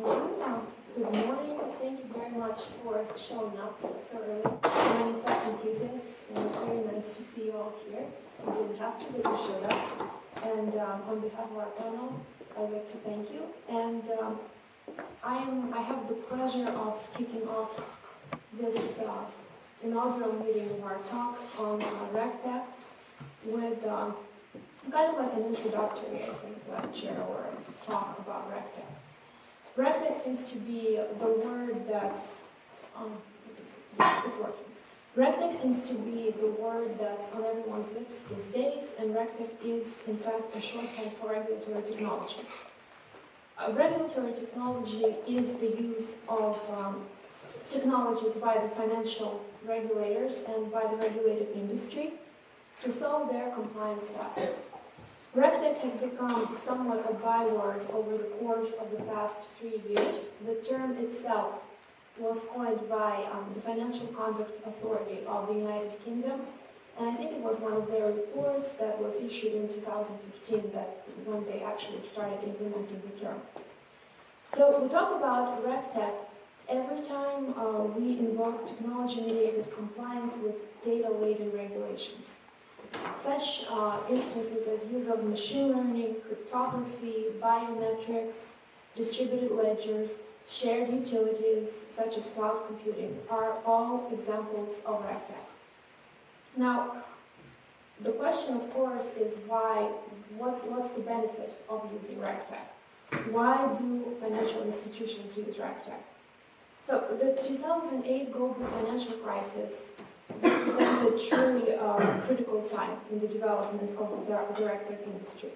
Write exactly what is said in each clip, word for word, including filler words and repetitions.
Bonjour. Good morning. Thank you very much for showing up so early. I'm a tech enthusiast, and it's very nice to see you all here. You didn't have to, but you showed up. And um, on behalf of Arnaud, I'd like to thank you. And um, I am. I have the pleasure of kicking off this uh, inaugural meeting of our talks on uh, RegTech with um, kind of like an introductory, I think, lecture or talk about RegTech. RegTech seems to be the word that's, um, it's, it's working. RegTech seems to be the word that's on everyone's lips these days, and RegTech is, in fact, a shorthand for regulatory technology. Uh, regulatory technology is the use of um, technologies by the financial regulators and by the regulated industry to solve their compliance tasks. RegTech has become somewhat a byword over the course of the past three years. The term itself was coined by um, the Financial Conduct Authority of the United Kingdom, and I think it was one of their reports that was issued in two thousand fifteen that when they actually started implementing the term. So we talk about RegTech every time uh, we invoke technology-mediated compliance with data-laden regulations. Such uh, instances as use of machine learning, cryptography, biometrics, distributed ledgers, shared utilities, such as cloud computing, are all examples of RegTech. Now, the question, of course, is why, what's, what's the benefit of using RegTech? Why do financial institutions use RegTech? So, the two thousand eight global financial crisis represented truly a critical time in the development of the RegTech industry.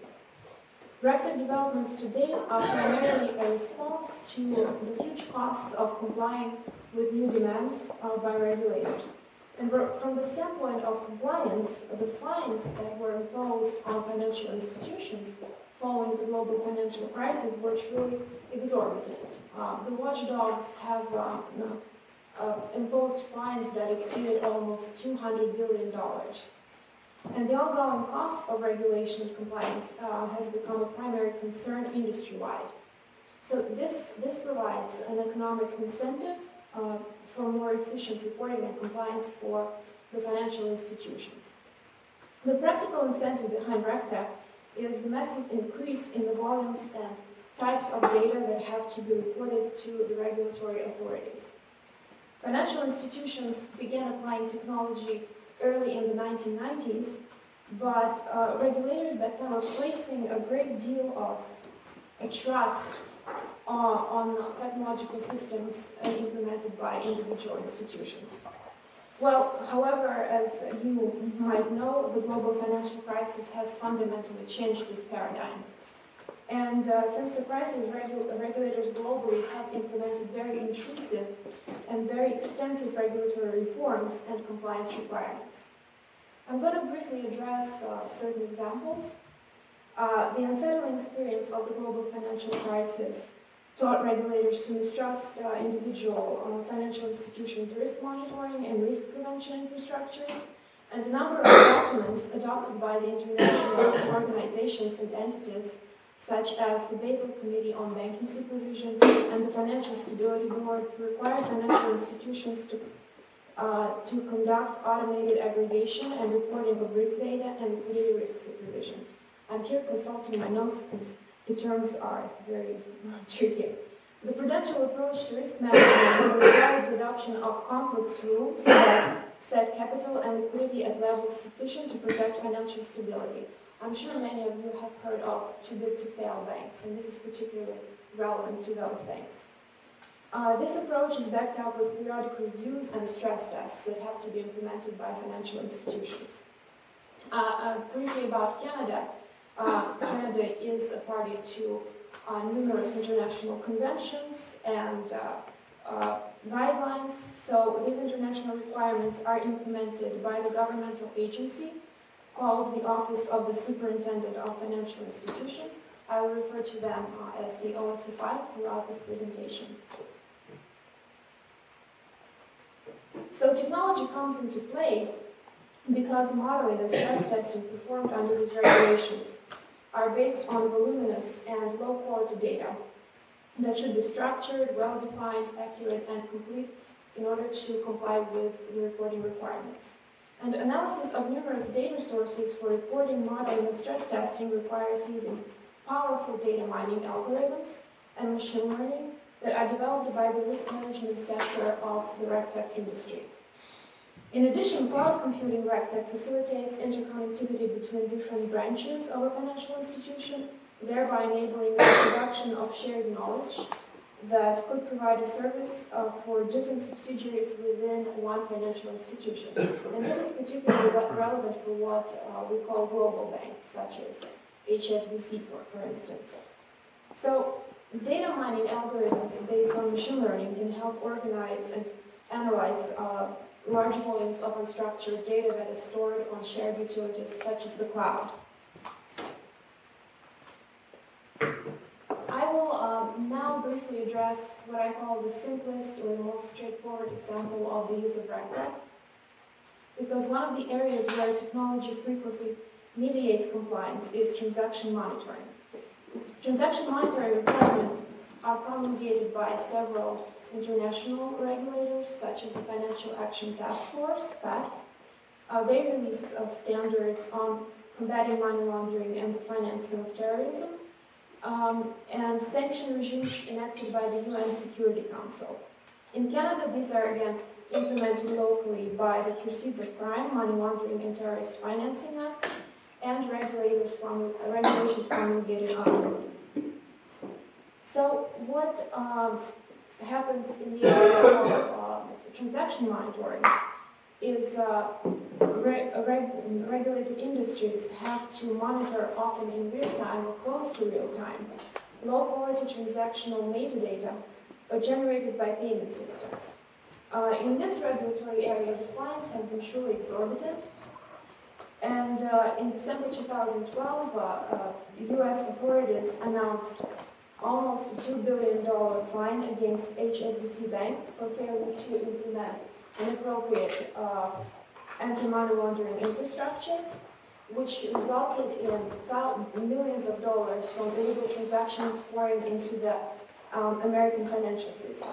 RegTech developments today are primarily a response to the huge costs of complying with new demands uh, by regulators. And from the standpoint of compliance, the fines that were imposed on financial institutions following the global financial crisis were truly exorbitant. Uh, the watchdogs have uh, no, Uh, imposed fines that exceeded almost two hundred billion dollars. And the ongoing cost of regulation and compliance uh, has become a primary concern industry-wide. So this, this provides an economic incentive uh, for more efficient reporting and compliance for the financial institutions. The practical incentive behind RegTech is the massive increase in the volumes and types of data that have to be reported to the regulatory authorities. Financial institutions began applying technology early in the nineteen nineties, but uh, regulators back then were placing a great deal of a trust uh, on technological systems implemented by individual institutions. Well, however, as you might know, the global financial crisis has fundamentally changed this paradigm. And uh, since the crisis, regu regulators globally have implemented very intrusive and very extensive regulatory reforms and compliance requirements. I'm going to briefly address uh, certain examples. Uh, the unsettling experience of the global financial crisis taught regulators to mistrust uh, individual uh, financial institutions' risk monitoring and risk prevention infrastructures, and a number of documents adopted by the international organizations and entities such as the Basel Committee on Banking Supervision and the Financial Stability Board require financial institutions to, uh, to conduct automated aggregation and reporting of risk data and liquidity risk supervision. I'm here consulting my notes because the terms are very tricky. The prudential approach to risk management required the adoption of complex rules that set capital and liquidity at levels sufficient to protect financial stability. I'm sure many of you have heard of too-big-to-fail banks, and this is particularly relevant to those banks. Uh, this approach is backed up with periodic reviews and stress tests that have to be implemented by financial institutions. Uh, uh, briefly about Canada, uh, Canada is a party to uh, numerous international conventions and uh, uh, guidelines, so these international requirements are implemented by the governmental agency called the Office of the Superintendent of Financial Institutions. I will refer to them uh, as the O S F I throughout this presentation. So technology comes into play because modeling and stress testing performed under these regulations are based on voluminous and low-quality data. that should be structured, well-defined, accurate, and complete in order to comply with the reporting requirements. And analysis of numerous data sources for reporting, modeling, and stress testing requires using powerful data mining algorithms and machine learning that are developed by the risk management sector of the RegTech industry. In addition, cloud computing RegTech facilitates interconnectivity between different branches of a financial institution, thereby enabling the production of shared knowledge that could provide a service uh, for different subsidiaries within one financial institution. And this is particularly relevant for what uh, we call global banks, such as H S B C, for, for instance. So data mining algorithms based on machine learning can help organize and analyze uh, large volumes of unstructured data that is stored on shared utilities, such as the cloud. I will um, now briefly address what I call the simplest or the most straightforward example of the use of RegTech, because one of the areas where technology frequently mediates compliance is transaction monitoring. Transaction monitoring requirements are promulgated by several international regulators, such as the Financial Action Task Force, P A T F. Uh, they release uh, standards on combating money laundering and the financing of terrorism, Um, and sanction regimes enacted by the U N Security Council. In Canada, these are again implemented locally by the Proceeds of Crime, Money Laundering and Terrorist Financing Act, and regulators promul regulations promulgated under it. So what um, happens in the area of uh, transaction monitoring is uh, re reg regulated industries have to monitor, often in real time or close to real time, low quality transactional metadata generated by payment systems. Uh, in this regulatory area, the fines have been truly exorbitant. And uh, in December two thousand twelve, uh, uh, U S authorities announced almost a two billion dollar fine against H S B C Bank for failing to implement an appropriate uh, anti-money laundering infrastructure, which resulted in millions of dollars from illegal transactions pouring into the um, American financial system.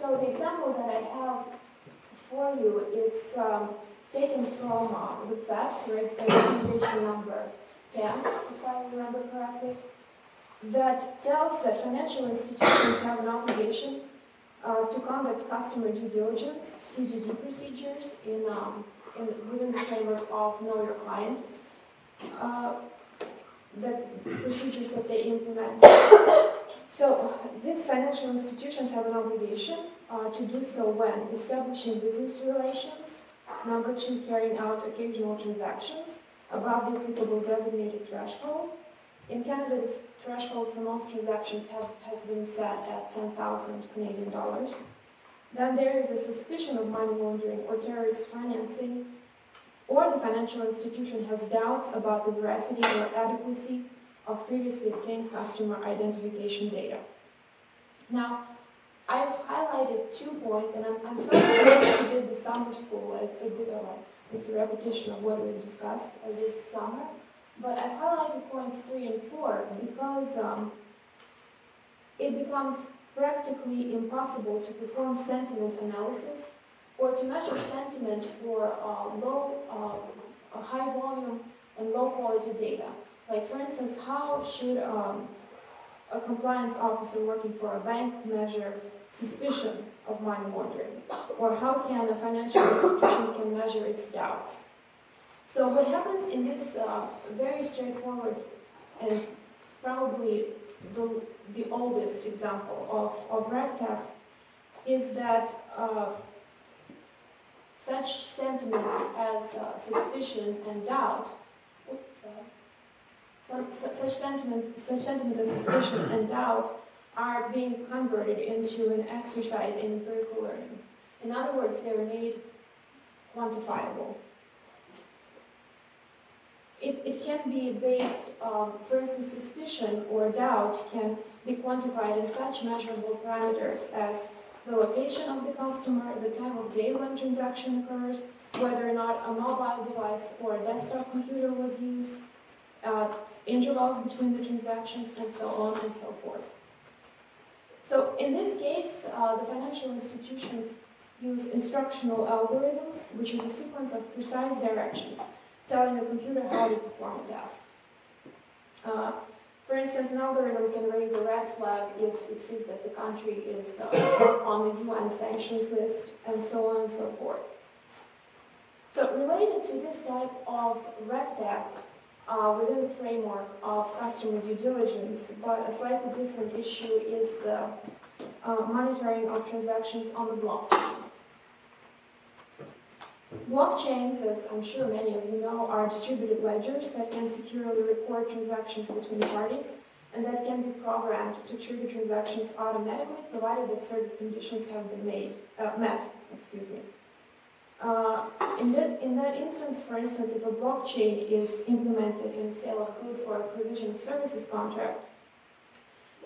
So the example that I have for you, it's um, taken from uh, the F A T, recommendation number ten, if I remember correctly, that tells that financial institutions have an obligation Uh, to conduct customer due diligence, C D D procedures, in, um, in, within the framework of Know Your Client, uh, that procedures that they implement. So these financial institutions have an obligation uh, to do so when establishing business relations, number two, carrying out occasional transactions above the applicable designated threshold. In Canada, this threshold for most transactions have, has been set at ten thousand Canadian dollars. Then there is a suspicion of money laundering or terrorist financing, or the financial institution has doubts about the veracity or adequacy of previously obtained customer identification data. Now, I've highlighted two points, and I'm, I'm sorry that we did the summer school. It's a bit of a, it's a repetition of what we've discussed this summer. But I've highlighted points three and four because um, it becomes practically impossible to perform sentiment analysis or to measure sentiment for uh, low, uh, high volume and low quality data. Like, for instance, how should um, a compliance officer working for a bank measure suspicion of money laundering? Or how can a financial institution can measure its doubts? So what happens in this uh, very straightforward and probably the, the oldest example of, of RegTech is that uh, such sentiments as uh, suspicion and doubt, oops, sorry, some, such, sentiments, such sentiments as suspicion and doubt are being converted into an exercise in empirical learning. In other words, they are made quantifiable. It, it can be based, um, for instance, suspicion or doubt can be quantified in such measurable parameters as the location of the customer, the time of day when transaction occurs, whether or not a mobile device or a desktop computer was used, uh, intervals between the transactions, and so on and so forth. So in this case, uh, the financial institutions use instructional algorithms, which is a sequence of precise directions telling the computer how to perform a task. Uh, for instance, an algorithm can raise a red flag if it sees that the country is uh, on the U N sanctions list, and so on and so forth. So related to this type of RegTech, uh, within the framework of customer due diligence, but a slightly different issue is the uh, monitoring of transactions on the blockchain. Blockchains, as I'm sure many of you know, are distributed ledgers that can securely record transactions between parties and that can be programmed to trigger transactions automatically, provided that certain conditions have been made, uh, met. Excuse me. Uh, in, the, in that instance, for instance, if a blockchain is implemented in the sale of goods or a provision of services contract,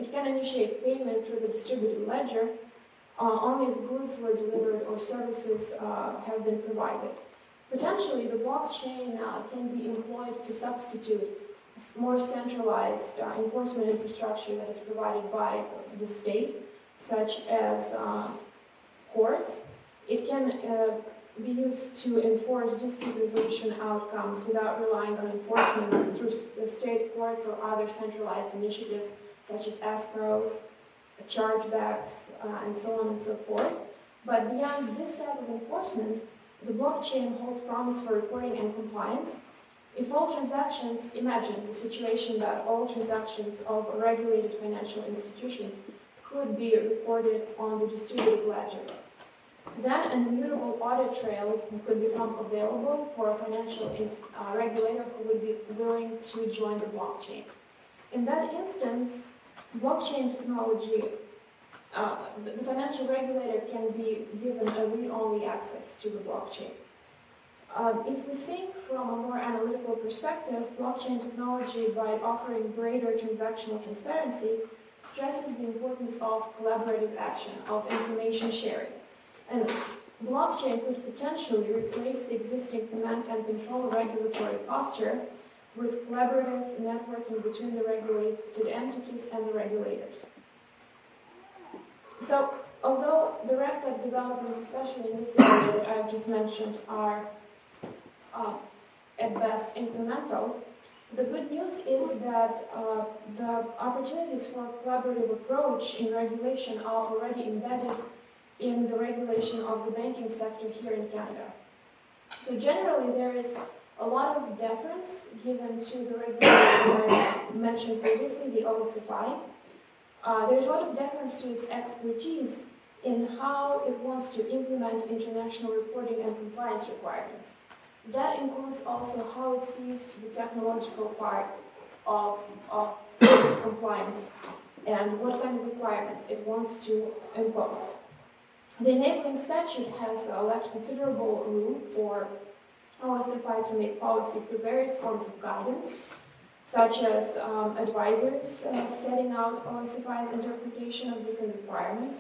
it can initiate payment through the distributed ledger Uh, only if goods were delivered or services uh, have been provided. Potentially, the blockchain uh, can be employed to substitute more centralized uh, enforcement infrastructure that is provided by the state, such as uh, courts. It can uh, be used to enforce dispute resolution outcomes without relying on enforcement through the state courts or other centralized initiatives, such as escrows, chargebacks, uh, and so on and so forth. But beyond this type of enforcement, the blockchain holds promise for reporting and compliance. If all transactions, imagine the situation that all transactions of regulated financial institutions could be reported on the distributed ledger. Then an immutable audit trail could become available for a financial uh, regulator who would be willing to join the blockchain. In that instance, blockchain technology, uh, the financial regulator can be given a read-only access to the blockchain. Um, if we think from a more analytical perspective, blockchain technology, by offering greater transactional transparency, stresses the importance of collaborative action, of information sharing. And blockchain could potentially replace the existing command and control regulatory posture with collaborative networking between the regulated entities and the regulators. So, although the RegTech developments, especially in this area that I've just mentioned, are uh, at best incremental, the good news is that uh, the opportunities for a collaborative approach in regulation are already embedded in the regulation of the banking sector here in Canada. So generally, there is a lot of deference given to the regulation that I mentioned previously, the O S F I. Uh, there's a lot of deference to its expertise in how it wants to implement international reporting and compliance requirements. That includes also how it sees the technological part of, of compliance and what kind of requirements it wants to impose. The enabling statute has uh, left considerable room for O S F I to make policy through various forms of guidance, such as um, advisors uh, setting out O S F I's interpretation of different requirements.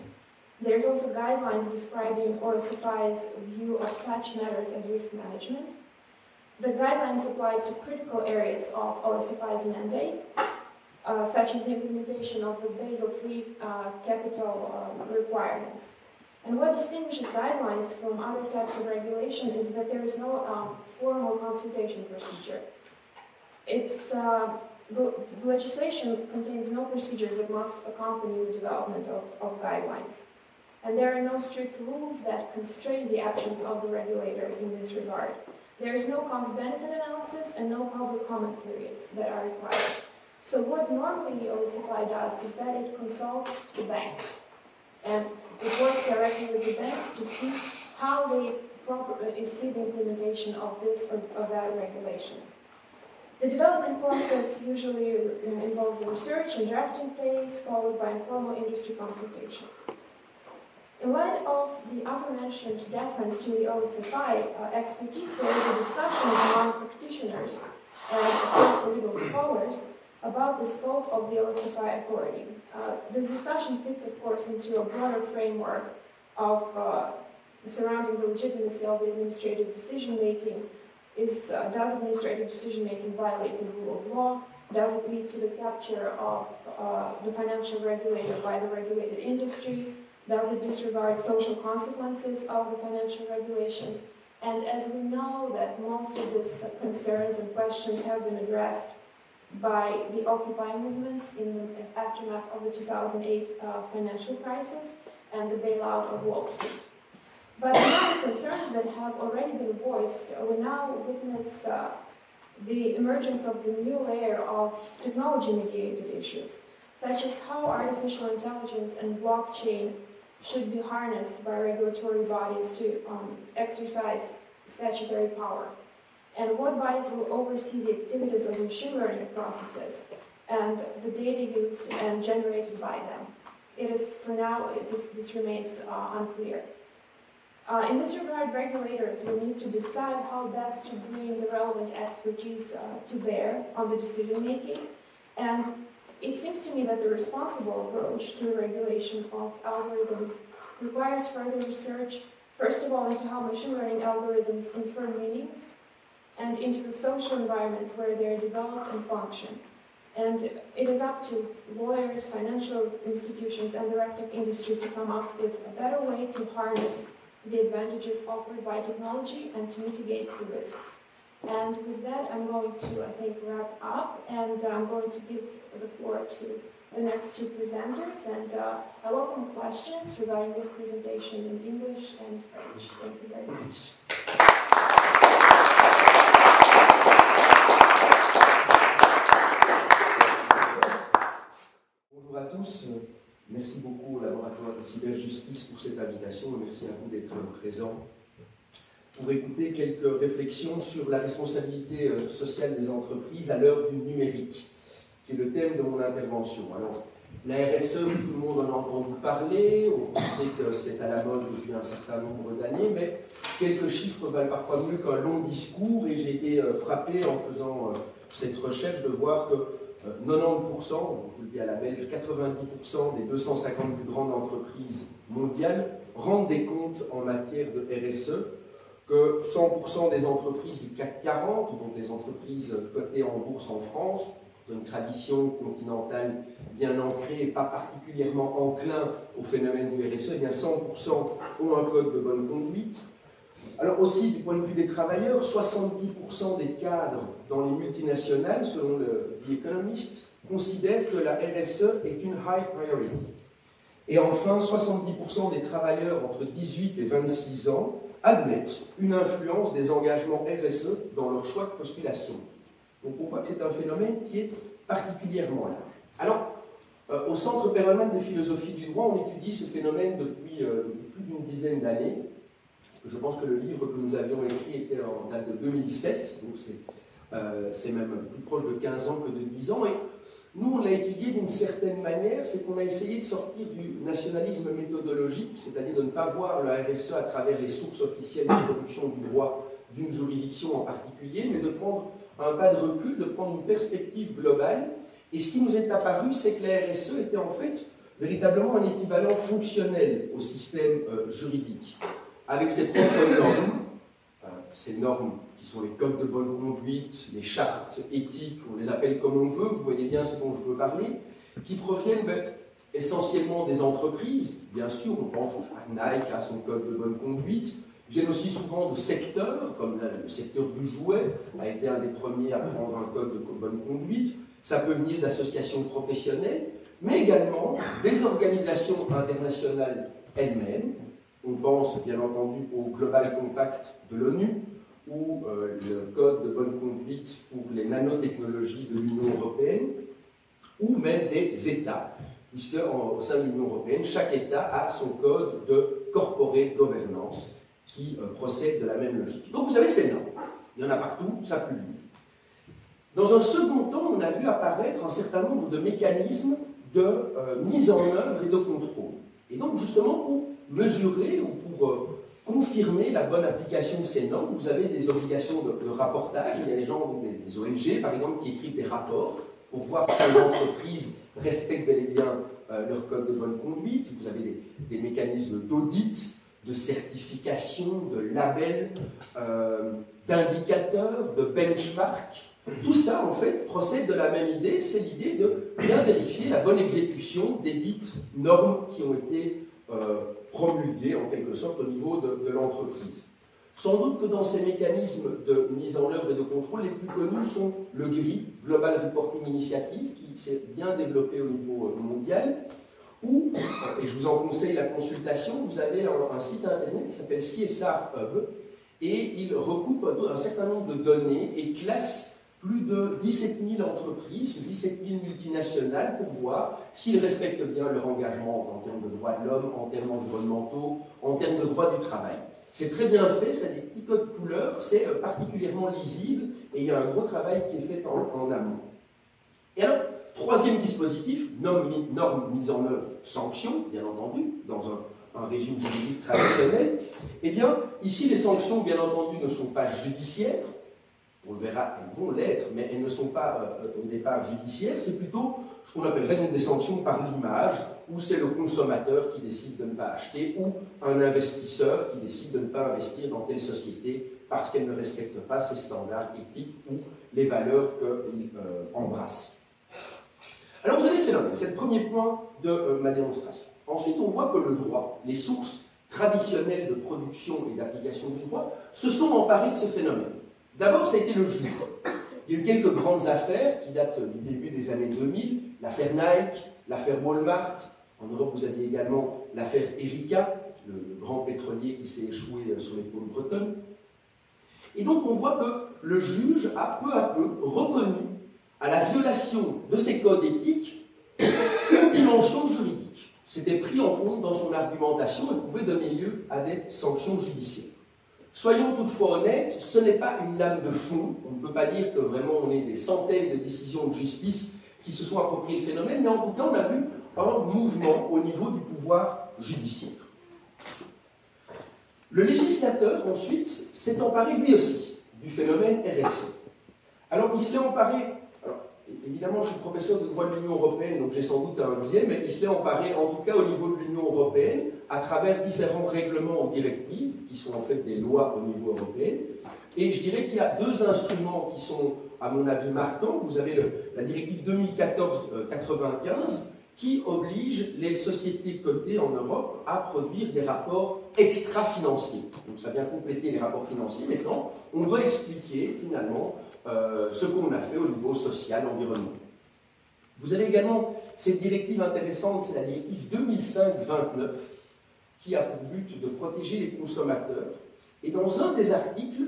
There's also guidelines describing O S F I's view of such matters as risk management. The guidelines apply to critical areas of O S F I's mandate, uh, such as the implementation of the Basel three uh, capital uh, requirements. And what distinguishes guidelines from other types of regulation is that there is no um, formal consultation procedure. It's, uh, the, the legislation contains no procedures that must accompany the development of, of guidelines. And there are no strict rules that constrain the actions of the regulator in this regard. There is no cost-benefit analysis and no public comment periods that are required. So what normally O S F I does is that it consults the banks. And it works directly with the banks to see how they properly see the implementation of this or of that regulation. The development process usually involves a research and drafting phase, followed by informal industry consultation. In light of the aforementioned deference to the O S F I uh, expertise, there is a discussion among practitioners and, of course, the legal scholars about the scope of the O S F I authority. Uh, this discussion fits, of course, into a broader framework of uh, surrounding the legitimacy of the administrative decision-making, Is, uh, does administrative decision-making violate the rule of law? Does it lead to the capture of uh, the financial regulator by the regulated industry? Does it disregard social consequences of the financial regulations? And as we know that most of these concerns and questions have been addressed by the Occupy movements in the aftermath of the two thousand eight uh, financial crisis and the bailout of Wall Street. But the concerns that have already been voiced, we now witness uh, the emergence of the new layer of technology-mediated issues, such as how artificial intelligence and blockchain should be harnessed by regulatory bodies to um, exercise statutory power, and what bodies will oversee the activities of machine learning processes and the data used and generated by them. It is, for now, it is, this remains uh, unclear. Uh, in this regard, regulators will need to decide how best to bring the relevant expertise uh, to bear on the decision-making, and it seems to me that the responsible approach to the regulation of algorithms requires further research, first of all, into how machine learning algorithms infer meanings, and into the social environment where they are developed and function. And it is up to lawyers, financial institutions, and the RegTech industry to come up with a better way to harness the advantages offered by technology and to mitigate the risks. And with that, I'm going to, I think, wrap up, and I'm going to give the floor to the next two presenters, and uh, I welcome questions regarding this presentation in English and French. Thank you very much. Bonjour à tous. Merci beaucoup au Laboratoire de Cyberjustice pour cette invitation et merci à vous d'être présents pour écouter quelques réflexions sur la responsabilité sociale des entreprises à l'heure du numérique, qui est le thème de mon intervention. Alors, la R S E, tout le monde en a entendu parler, on sait que c'est à la mode depuis un certain nombre d'années, mais quelques chiffres valent parfois mieux qu'un long discours, et j'ai été frappé en faisant cette recherche de voir que quatre-vingt-dix pour cent, je vous le dis à la belge, quatre-vingt-dix pour cent des deux cent cinquante plus grandes entreprises mondiales rendent des comptes en matière de R S E, que cent pour cent des entreprises du CAC quarante, donc des entreprises cotées en bourse en France, d'une tradition continentale bien ancrée et pas particulièrement enclin au phénomène du R S E, eh bien cent pour cent ont un code de bonne conduite. Alors aussi, du point de vue des travailleurs, soixante-dix pour cent des cadres dans les multinationales, selon le, The Economist, considèrent que la R S E est une high priority. Et enfin, soixante-dix pour cent des travailleurs entre dix-huit et vingt-six ans admettent une influence des engagements R S E dans leur choix de postulation. Donc on voit que c'est un phénomène qui est particulièrement large. Alors, euh, au Centre Perelman de philosophie du droit, on étudie ce phénomène depuis euh, plus d'une dizaine d'années. Je pense que le livre que nous avions écrit était en date de deux mille sept, donc c'est euh, même plus proche de quinze ans que de dix ans. Et nous, on l'a étudié d'une certaine manière, c'est qu'on a essayé de sortir du nationalisme méthodologique, c'est-à-dire de ne pas voir le R S E à travers les sources officielles de production du droit d'une juridiction en particulier, mais de prendre un pas de recul, de prendre une perspective globale. Et ce qui nous est apparu, c'est que la R S E était en fait véritablement un équivalent fonctionnel au système euh, juridique, avec ses propres normes, euh, ces normes qui sont les codes de bonne conduite, les chartes éthiques, on les appelle comme on veut, vous voyez bien ce dont je veux parler, qui proviennent ben, essentiellement des entreprises, bien sûr, on pense à Nike, à son code de bonne conduite, viennent aussi souvent de secteurs, comme là, le secteur du jouet a été un des premiers à prendre un code de bonne conduite, ça peut venir d'associations professionnelles, mais également des organisations internationales elles-mêmes. On pense bien entendu au Global Compact de l'ONU ou euh, le Code de bonne conduite pour les nanotechnologies de l'Union européenne ou même des États, puisque en, au sein de l'Union européenne, chaque État a son code de corporate governance qui euh, procède de la même logique. Donc vous savez, c'est énorme. Il y en a partout, ça publie. Dans un second temps, on a vu apparaître un certain nombre de mécanismes de euh, mise en œuvre et de contrôle. Et donc justement, pour mesurer ou pour euh, confirmer la bonne application de ces normes, vous avez des obligations de, de rapportage. Il y a des gens, des, des O N G par exemple, qui écrivent des rapports pour voir si les entreprises respectent bel et bien euh, leur code de bonne conduite. Vous avez des, des mécanismes d'audit, de certification, de labels, euh, d'indicateurs, de benchmarks. Tout ça, en fait, procède de la même idée, c'est l'idée de bien vérifier la bonne exécution des dites normes qui ont été euh, promulguées, en quelque sorte, au niveau de, de l'entreprise. Sans doute que dans ces mécanismes de mise en œuvre et de contrôle, les plus connus sont le G R I, Global Reporting Initiative, qui s'est bien développé au niveau mondial, où, et je vous en conseille la consultation, vous avez un, un site internet qui s'appelle C S R Hub, et il recoupe un, un certain nombre de données et classe plus de dix-sept mille entreprises, dix-sept mille multinationales, pour voir s'ils respectent bien leur engagement en termes de droits de l'homme, en termes environnementaux, en termes de droits du travail. C'est très bien fait, ça a des petits codes couleurs, c'est particulièrement lisible et il y a un gros travail qui est fait en, en amont. Et alors, troisième dispositif, normes mises en œuvre, sanctions, bien entendu, dans un, un régime juridique traditionnel. Eh bien, ici, les sanctions, bien entendu, ne sont pas judiciaires, on le verra, elles vont l'être, mais elles ne sont pas euh, au départ judiciaires, c'est plutôt ce qu'on appellerait donc des sanctions par l'image, où c'est le consommateur qui décide de ne pas acheter, ou un investisseur qui décide de ne pas investir dans telle société parce qu'elle ne respecte pas ses standards éthiques ou les valeurs qu'il euh, embrasse. Alors vous avez c'est le premier point de euh, ma démonstration. Ensuite, on voit que le droit, les sources traditionnelles de production et d'application du droit, se sont emparées de ce phénomène. D'abord, ça a été le juge. Il y a eu quelques grandes affaires qui datent du début des années deux mille, l'affaire Nike, l'affaire Walmart. En Europe, vous aviez également l'affaire Erika, le grand pétrolier qui s'est échoué sur les côtes bretonnes. Et donc, on voit que le juge a peu à peu reconnu à la violation de ces codes éthiques une dimension juridique. C'était pris en compte dans son argumentation et pouvait donner lieu à des sanctions judiciaires. Soyons toutefois honnêtes, ce n'est pas une lame de fond. On ne peut pas dire que vraiment on ait des centaines de décisions de justice qui se sont appropriées le phénomène, mais en tout cas on a vu un mouvement au niveau du pouvoir judiciaire. Le législateur ensuite s'est emparé lui aussi du phénomène R S E. Alors il s'est emparé, alors, évidemment je suis professeur de droit de l'Union européenne donc j'ai sans doute un biais, mais il s'est emparé en tout cas au niveau de l'Union européenne à travers différents règlements ou directives, qui sont en fait des lois au niveau européen. Et je dirais qu'il y a deux instruments qui sont, à mon avis, marquants. Vous avez le, la directive deux mille quatorze quatre-vingt-quinze qui oblige les sociétés cotées en Europe à produire des rapports extra-financiers. Donc ça vient compléter les rapports financiers. Maintenant, on doit expliquer finalement euh, ce qu'on a fait au niveau social, environnemental. Vous avez également cette directive intéressante, c'est la directive deux mille cinq vingt-neuf, qui a pour but de protéger les consommateurs. Et dans un des articles,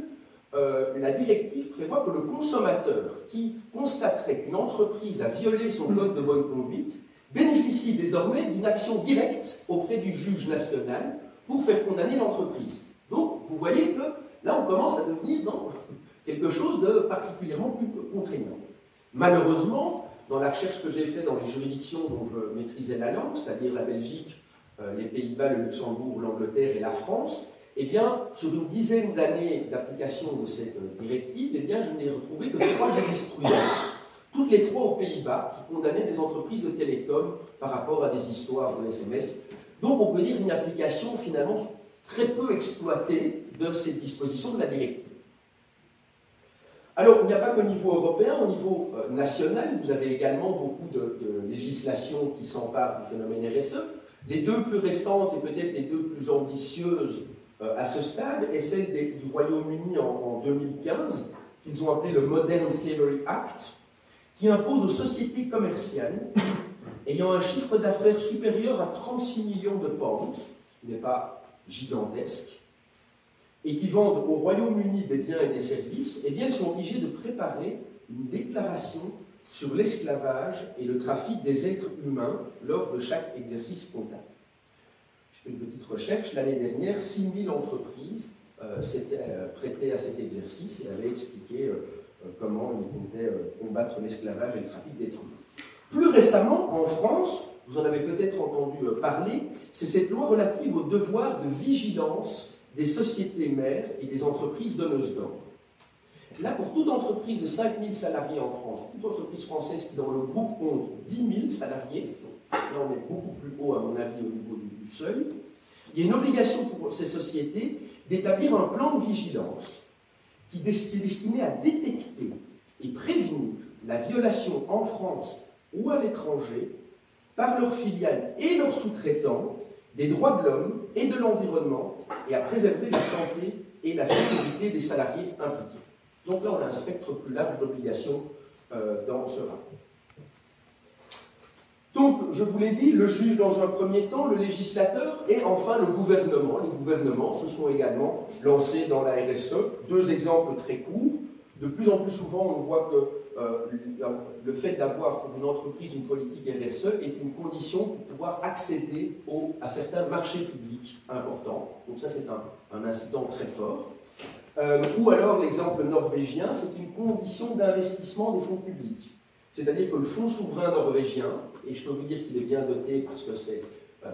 euh, la directive prévoit que le consommateur qui constaterait qu'une entreprise a violé son code de bonne conduite bénéficie désormais d'une action directe auprès du juge national pour faire condamner l'entreprise. Donc, vous voyez que là, on commence à devenir dans quelque chose de particulièrement plus contraignant. Malheureusement, dans la recherche que j'ai faite dans les juridictions dont je maîtrisais la langue, c'est-à-dire la Belgique, les Pays-Bas, le Luxembourg, l'Angleterre et la France, eh bien, sur une dizaine d'années d'application de cette directive, eh bien, je n'ai retrouvé que trois jurisprudences, toutes les trois aux Pays-Bas, qui condamnaient des entreprises de télécom par rapport à des histoires de S M S. Donc, on peut dire une application finalement très peu exploitée de cette disposition de la directive. Alors, il n'y a pas qu'au niveau européen, au niveau national, vous avez également beaucoup de, de législations qui s'emparent du phénomène R S E. Les deux plus récentes et peut-être les deux plus ambitieuses euh, à ce stade est celle des, du Royaume-Uni en, en deux mille quinze, qu'ils ont appelé le Modern Slavery Act, qui impose aux sociétés commerciales ayant un chiffre d'affaires supérieur à trente-six millions de pounds, ce qui n'est pas gigantesque, et qui vendent au Royaume-Uni des biens et des services, eh bien, elles sont obligées de préparer une déclaration sur l'esclavage et le trafic des êtres humains lors de chaque exercice comptable. J'ai fait une petite recherche. L'année dernière, six mille entreprises euh, s'étaient euh, prêtées à cet exercice et avaient expliqué euh, comment ils comptaient euh, combattre l'esclavage et le trafic d'êtres humains. Plus récemment, en France, vous en avez peut-être entendu parler, c'est cette loi relative au devoir de vigilance des sociétés mères et des entreprises donneuses d'ordre. Là, pour toute entreprise de cinq mille salariés en France, toute entreprise française qui dans le groupe compte dix mille salariés, donc là on est beaucoup plus haut à mon avis au niveau du seuil, Il y a une obligation pour ces sociétés d'établir un plan de vigilance qui est destiné à détecter et prévenir la violation en France ou à l'étranger par leurs filiales et leurs sous-traitants des droits de l'homme et de l'environnement et à préserver la santé et la sécurité des salariés impliqués. Donc là, on a un spectre plus large d'obligations euh, dans ce rapport. Donc, je vous l'ai dit, le juge dans un premier temps, le législateur et enfin le gouvernement. Les gouvernements se sont également lancés dans la R S E. Deux exemples très courts. De plus en plus souvent, on voit que euh, le fait d'avoir pour une entreprise une politique R S E est une condition pour pouvoir accéder au, à certains marchés publics importants. Donc ça, c'est un, un incitant très fort. Euh, ou alors, l'exemple norvégien, c'est une condition d'investissement des fonds publics. C'est-à-dire que le fonds souverain norvégien, et je peux vous dire qu'il est bien doté parce que c'est euh,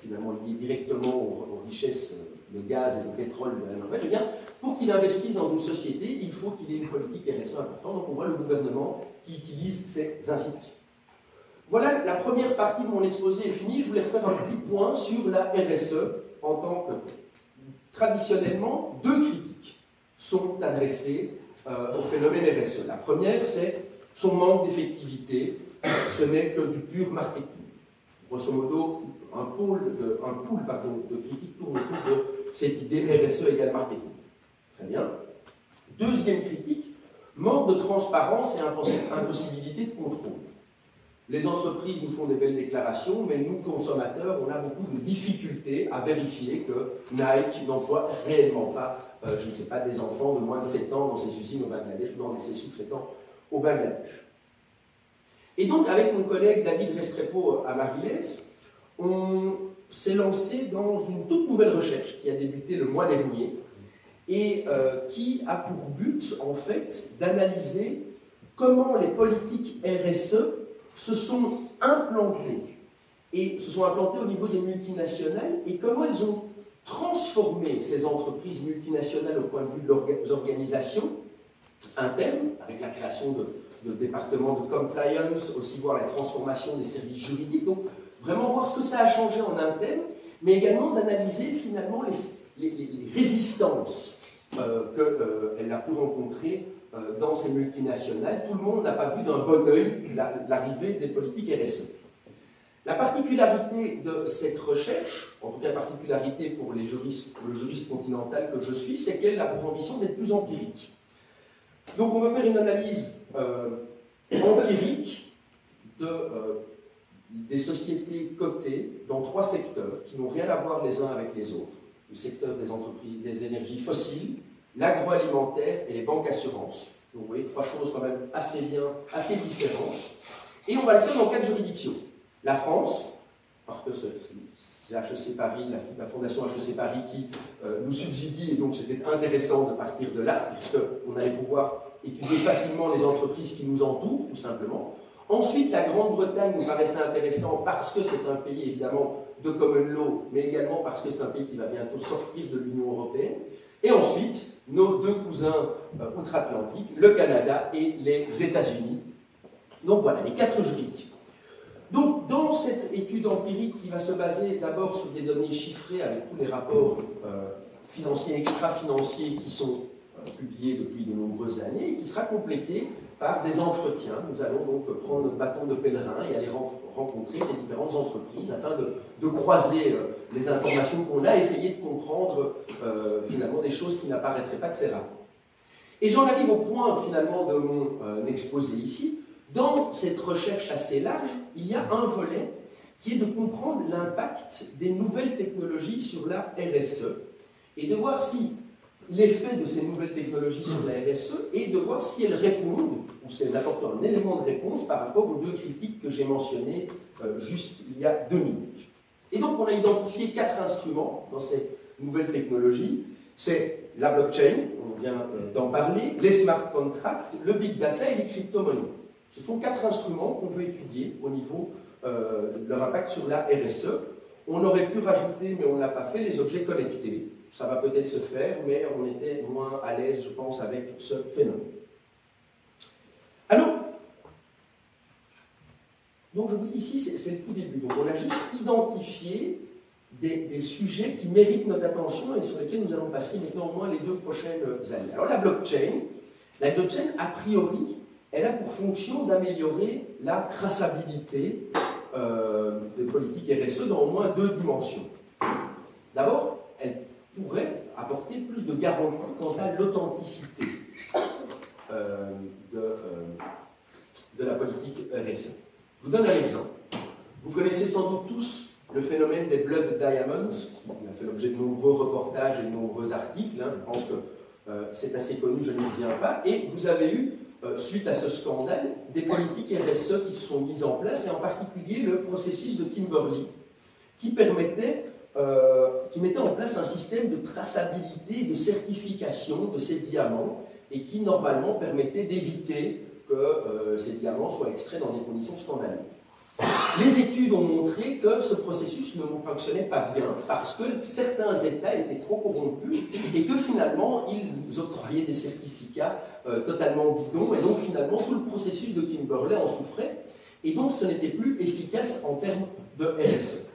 finalement lié directement aux, aux richesses de gaz et de pétrole de la Norvège, eh bien, pour qu'il investisse dans une société, il faut qu'il ait une politique R S E importante. Donc on voit le gouvernement qui utilise ces incitatifs. Voilà, la première partie de mon exposé est finie. Je voulais refaire un petit point sur la R S E en tant que... Traditionnellement, deux critiques sont adressées euh, au phénomène R S E. La première, c'est son manque d'effectivité, ce n'est que du pur marketing. Grosso modo, un pool de, un pool, pardon, de critiques tourne autour de cette idée R S E égale marketing. Très bien. Deuxième critique, manque de transparence et impossibilité de contrôle. Les entreprises nous font des belles déclarations, mais nous, consommateurs, on a beaucoup de difficultés à vérifier que Nike n'emploie réellement pas, euh, je ne sais pas, des enfants de moins de sept ans dans ses usines au Bangladesh ou dans ses sous-traitants au Bangladesh. Et donc, avec mon collègue David Restrepo à Marie-Lès, on s'est lancé dans une toute nouvelle recherche qui a débuté le mois dernier et euh, qui a pour but, en fait, d'analyser comment les politiques R S E se sont implantées et se sont implantées au niveau des multinationales et comment elles ont transformé ces entreprises multinationales au point de vue de leurs organisations internes, avec la création de, de départements de compliance, aussi voir la transformation des services juridiques, donc vraiment voir ce que ça a changé en interne, mais également d'analyser finalement les, les, les résistances euh, qu'elle euh, a pu rencontrer dans ces multinationales. Tout le monde n'a pas vu d'un bon œil l'arrivée des politiques R S E. La particularité de cette recherche, en tout cas la particularité pour, les juristes, pour le juriste continental que je suis, c'est qu'elle a pour ambition d'être plus empirique. Donc on veut faire une analyse euh, empirique de, euh, des sociétés cotées dans trois secteurs qui n'ont rien à voir les uns avec les autres. Le secteur des entreprises, des énergies fossiles, l'agroalimentaire et les banques assurances. Donc vous voyez, trois choses quand même assez bien, assez différentes. Et on va le faire dans quatre juridictions. La France, parce que c'est H E C Paris, la fondation H E C Paris qui euh, nous subsidie, et donc c'était intéressant de partir de là, puisqu'on allait pouvoir étudier facilement les entreprises qui nous entourent, tout simplement. Ensuite, la Grande-Bretagne nous paraissait intéressant parce que c'est un pays, évidemment, de common law, mais également parce que c'est un pays qui va bientôt sortir de l'Union européenne. Et ensuite, nos deux cousins euh, outre-Atlantique, le Canada et les États-Unis. Donc voilà, les quatre juridiques. Donc, dans cette étude empirique qui va se baser d'abord sur des données chiffrées avec tous les rapports euh, financiers et extra-financiers qui sont euh, publiés depuis de nombreuses années et qui sera complétée par des entretiens. Nous allons donc prendre notre bâton de pèlerin et aller rencontrer ces différentes entreprises afin de, de croiser euh, les informations qu'on a, essayer de comprendre euh, finalement des choses qui n'apparaîtraient pas de ces rapports. Et j'en arrive au point finalement de mon euh, exposé ici. Dans cette recherche assez large, il y a un volet qui est de comprendre l'impact des nouvelles technologies sur la R S E et de voir si l'effet de ces nouvelles technologies sur la R S E est de voir si elles répondent, ou si elles apportent un élément de réponse par rapport aux deux critiques que j'ai mentionnées euh, juste il y a deux minutes. Et donc on a identifié quatre instruments dans ces nouvelles technologies. C'est la blockchain, on vient d'en parler, les smart contracts, le big data et les crypto-monnaies. Ce sont quatre instruments qu'on veut étudier au niveau euh, de leur impact sur la R S E. On aurait pu rajouter, mais on ne l'a pas fait, les objets connectés. Ça va peut-être se faire, mais on était moins à l'aise, je pense, avec ce phénomène. Alors, donc je vous dis ici, c'est le tout début. Donc on a juste identifié des, des sujets qui méritent notre attention et sur lesquels nous allons passer maintenant au moins les deux prochaines années. Alors la blockchain, la blockchain a priori, elle a pour fonction d'améliorer la traçabilité euh, des politiques R S E dans au moins deux dimensions. D'abord, elle pourrait apporter plus de garanties quant à l'authenticité euh, de, euh, de la politique R S E. Je vous donne un exemple. Vous connaissez sans doute tous le phénomène des Blood Diamonds, qui a fait l'objet de nombreux reportages et de nombreux articles. Hein. Je pense que euh, c'est assez connu, je n'y reviens pas. Et vous avez eu, euh, suite à ce scandale, des politiques R S E qui se sont mises en place, et en particulier le processus de Kimberley, qui permettait, euh, qui mettait en place un système de traçabilité, de certification de ces diamants, et qui normalement permettait d'éviter que euh, ces diamants soient extraits dans des conditions scandaleuses. Les études ont montré que ce processus ne fonctionnait pas bien parce que certains États étaient trop corrompus et que finalement ils octroyaient des certificats euh, totalement bidons, et donc finalement tout le processus de Kimberley en souffrait et donc ce n'était plus efficace en termes de R S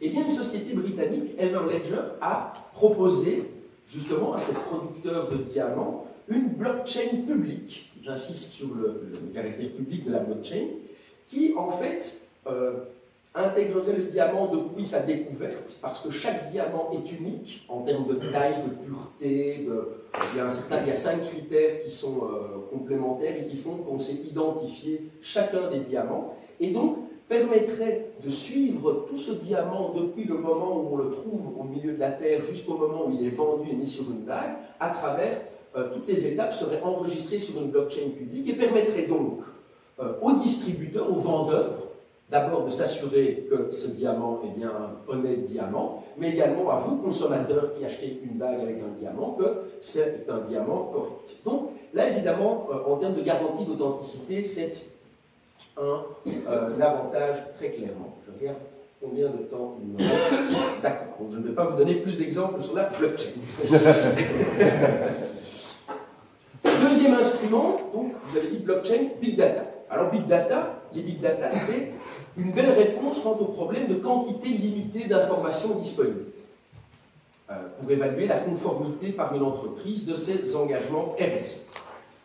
E. Et bien une société britannique, Everledger, a proposé justement à ses producteurs de diamants une blockchain publique, j'insiste sur le, le caractère public de la blockchain, qui en fait euh, intégrerait le diamant depuis sa découverte, parce que chaque diamant est unique en termes de taille, de pureté, de... Il, y a un certain... il y a cinq critères qui sont euh, complémentaires et qui font qu'on sait identifier chacun des diamants, et donc permettrait de suivre tout ce diamant depuis le moment où on le trouve au milieu de la terre jusqu'au moment où il est vendu et mis sur une bague, à travers euh, toutes les étapes seraient enregistrées sur une blockchain publique et permettrait donc aux distributeurs, aux vendeurs, d'abord de s'assurer que ce diamant est bien un honnête diamant, mais également à vous, consommateurs qui achetez une bague avec un diamant, que c'est un diamant correct. Donc là, évidemment, en termes de garantie d'authenticité, c'est un, euh, un avantage très clairement. Je regarde combien de temps il me reste. D'accord, donc je ne vais pas vous donner plus d'exemples sur la blockchain. Deuxième instrument, donc, vous avez dit blockchain, big data. Alors big data, les big data, c'est une belle réponse quant au problème de quantité limitée d'informations disponibles euh, pour évaluer la conformité par une entreprise de ses engagements R S E.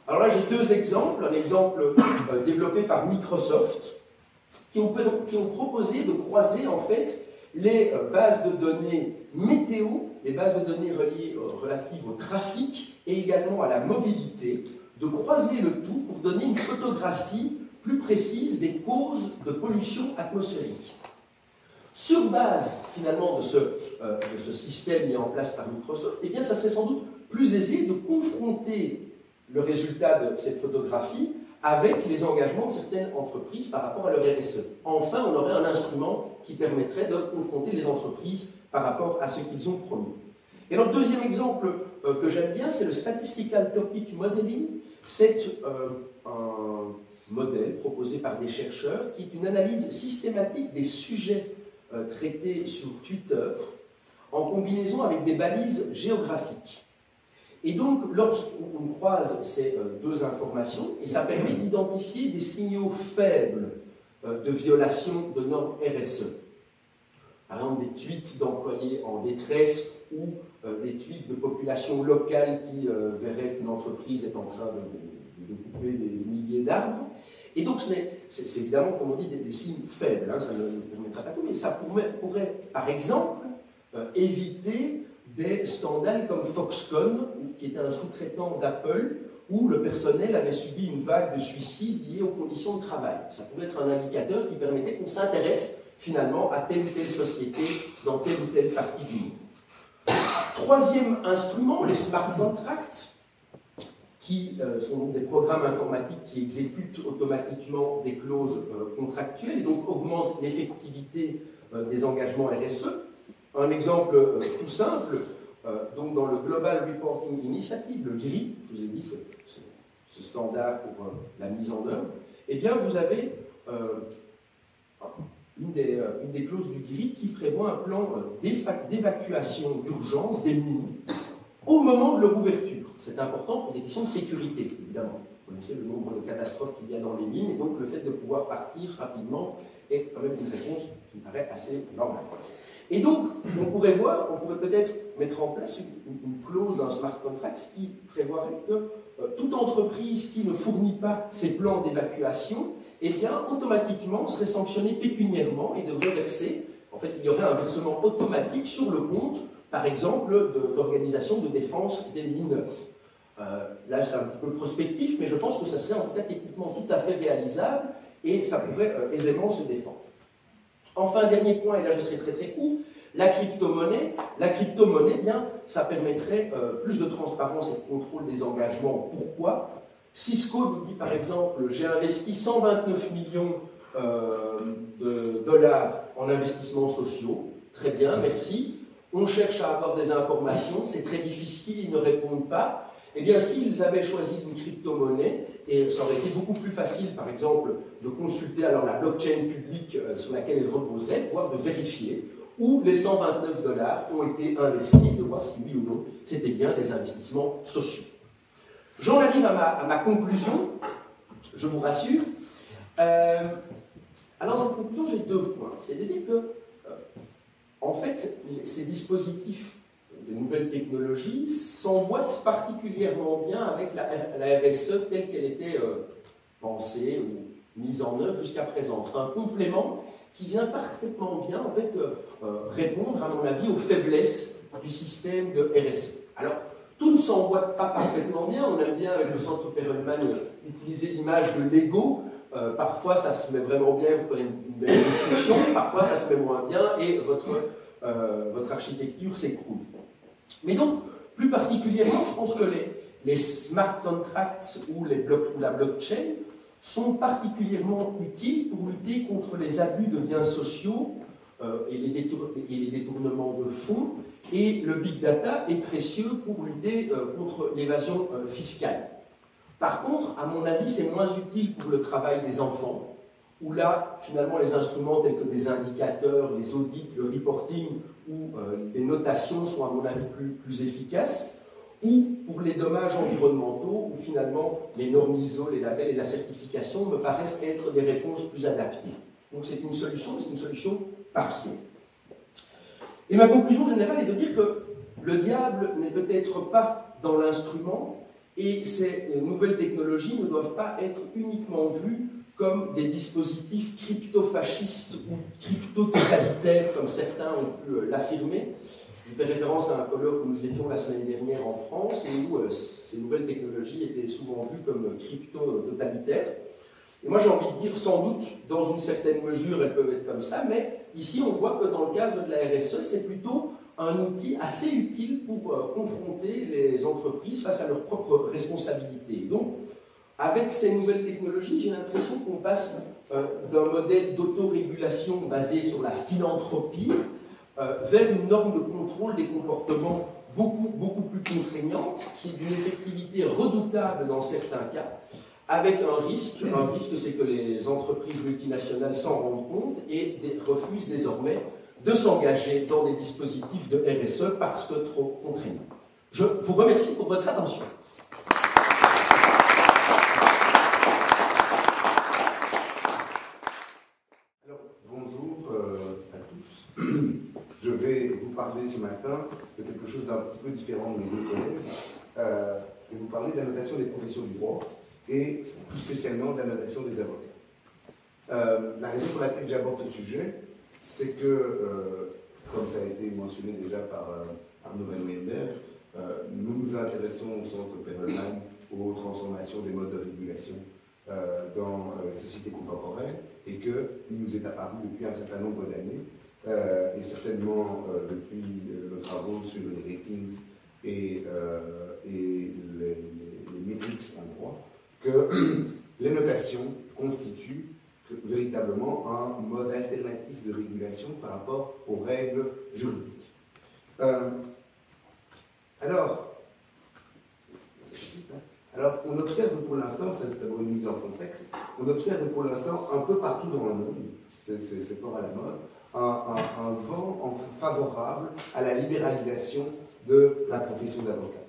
Alors là, j'ai deux exemples. Un exemple euh, développé par Microsoft qui ont, qui ont proposé de croiser en fait les euh, bases de données météo, les bases de données reliées, euh, relatives au trafic et également à la mobilité, de croiser le tout pour donner une photographie plus précise des causes de pollution atmosphérique. Sur base, finalement, de ce, euh, de ce système mis en place par Microsoft, eh bien, ça serait sans doute plus aisé de confronter le résultat de cette photographie avec les engagements de certaines entreprises par rapport à leur R S E. Enfin, on aurait un instrument qui permettrait de confronter les entreprises par rapport à ce qu'ils ont promis. Et alors, deuxième exemple euh, que j'aime bien, c'est le Statistical Topic Modeling. C'est euh, un modèle proposé par des chercheurs qui est une analyse systématique des sujets euh, traités sur Twitter en combinaison avec des balises géographiques. Et donc, lorsqu'on croise ces euh, deux informations, et ça permet d'identifier des signaux faibles euh, de violation de normes R S E. Par exemple, des tweets d'employés en détresse ou euh, des tweets de populations locales qui euh, verraient qu'une entreprise est en train de, de, de couper des milliers d'arbres. Et donc, c'est évidemment, comme on dit, des, des signes faibles, hein, ça ne nous permettra pas tout, mais ça pourrait, pourrait par exemple, euh, éviter des scandales comme Foxconn, qui était un sous-traitant d'Apple, où le personnel avait subi une vague de suicides liés aux conditions de travail. Ça pouvait être un indicateur qui permettait qu'on s'intéresse finalement à telle ou telle société dans telle ou telle partie du monde. Troisième instrument, les smart contracts, qui euh, sont donc des programmes informatiques qui exécutent automatiquement des clauses euh, contractuelles et donc augmentent l'effectivité euh, des engagements R S E. Un exemple euh, tout simple, euh, donc dans le Global Reporting Initiative, le G R I, je vous ai dit, c'est ce standard pour euh, la mise en œuvre, eh bien vous avez euh, une des, euh, une des clauses du G R I qui prévoit un plan euh, d'évacuation d'urgence des mines au moment de leur ouverture. C'est important pour des questions de sécurité, évidemment. Vous connaissez le nombre de catastrophes qu'il y a dans les mines, et donc le fait de pouvoir partir rapidement est quand même une réponse qui me paraît assez normale. Et donc, on pourrait voir, on pourrait peut-être mettre en place une, une, une clause dans un smart contract qui prévoirait que euh, toute entreprise qui ne fournit pas ses plans d'évacuation, eh bien, automatiquement serait sanctionnée pécuniairement et devrait verser, en fait, il y aurait un versement automatique sur le compte, par exemple, d'organisations de, de défense des mineurs. Euh, là, c'est un petit peu prospectif, mais je pense que ça serait en tout cas techniquement tout à fait réalisable et ça pourrait euh, aisément se défendre. Enfin, dernier point, et là je serai très très court, la crypto-monnaie, la crypto-monnaie, eh bien, ça permettrait euh, plus de transparence et de contrôle des engagements. Pourquoi? Cisco nous dit par exemple, j'ai investi cent vingt-neuf millions euh, de dollars en investissements sociaux. Très bien, merci. On cherche à avoir des informations, c'est très difficile, ils ne répondent pas. Eh bien, s'ils avaient choisi une crypto-monnaie, et ça aurait été beaucoup plus facile, par exemple, de consulter alors la blockchain publique sur laquelle elle reposerait, voire de vérifier où les cent vingt-neuf dollars ont été investis, de voir si oui ou non c'était bien des investissements sociaux. J'en arrive à ma, à ma conclusion, je vous rassure. Euh, alors, cette conclusion, j'ai deux points. C'est-à-dire que, euh, en fait, ces dispositifs de nouvelles technologies s'emboîtent particulièrement bien avec la, la R S E telle qu'elle était euh, pensée ou mise en œuvre jusqu'à présent. C'est un complément qui vient parfaitement bien, en fait, euh, répondre, à mon avis, aux faiblesses du système de R S E. Alors, tout ne s'emboîte pas parfaitement bien. On aime bien, avec le centre Perelman, utiliser l'image de Lego. Euh, parfois, ça se met vraiment bien, vous prenez une belle construction, parfois, ça se met moins bien, et votre, euh, votre architecture s'écroule. Mais donc, plus particulièrement, je pense que les, les smart contracts ou, les bloc, ou la blockchain sont particulièrement utiles pour lutter contre les abus de biens sociaux euh, et, les détour, et les détournements de fonds. Et le big data est précieux pour lutter euh, contre l'évasion euh, fiscale. Par contre, à mon avis, c'est moins utile pour le travail des enfants, où là, finalement, les instruments tels que des indicateurs, les audits, le reporting, où euh, les notations sont, à mon avis, plus, plus efficaces, ou pour les dommages environnementaux, où finalement, les normes I S O, les labels et la certification me paraissent être des réponses plus adaptées. Donc c'est une solution, mais c'est une solution partielle. Et ma conclusion générale est de dire que le diable n'est peut-être pas dans l'instrument, et ces nouvelles technologies ne doivent pas être uniquement vues comme des dispositifs crypto-fascistes ou crypto-totalitaires, comme certains ont pu l'affirmer. Je fais référence à un colloque où nous étions la semaine dernière en France, et où euh, ces nouvelles technologies étaient souvent vues comme crypto-totalitaires. Et moi j'ai envie de dire, sans doute, dans une certaine mesure, elles peuvent être comme ça, mais ici on voit que dans le cadre de la R S E, c'est plutôt un outil assez utile pour euh, confronter les entreprises face à leurs propres responsabilités. Donc, avec ces nouvelles technologies, j'ai l'impression qu'on passe euh, d'un modèle d'autorégulation basé sur la philanthropie euh, vers une norme de contrôle des comportements beaucoup, beaucoup plus contraignante, qui est d'une effectivité redoutable dans certains cas, avec un risque, un risque c'est que les entreprises multinationales s'en rendent compte et refusent désormais de s'engager dans des dispositifs de R S E parce que trop contraignants. Je vous remercie pour votre attention. Alors, bonjour euh, à tous. Je vais vous parler ce matin de quelque chose d'un petit peu différent de mes collègues. Euh, je vais vous parler de la notation des professions du droit et plus spécialement de la notation des avocats. Euh, la raison pour laquelle j'aborde ce sujet, c'est que, euh, comme ça a été mentionné déjà par euh, Arnaud van Waeyenberge, euh, nous nous intéressons au centre Perelman aux transformations des modes de régulation euh, dans euh, les sociétés contemporaines et qu'il nous est apparu depuis un certain nombre d'années euh, et certainement euh, depuis nos travaux sur les ratings et, euh, et les, les métriques en droit que les notations constituent véritablement un mode alternatif de régulation par rapport aux règles juridiques. Euh, alors, alors, on observe pour l'instant, ça c'est d'abord une mise en contexte, on observe pour l'instant un peu partout dans le monde, c'est fort à la mode, un, un, un vent favorable à la libéralisation de la profession d'avocat,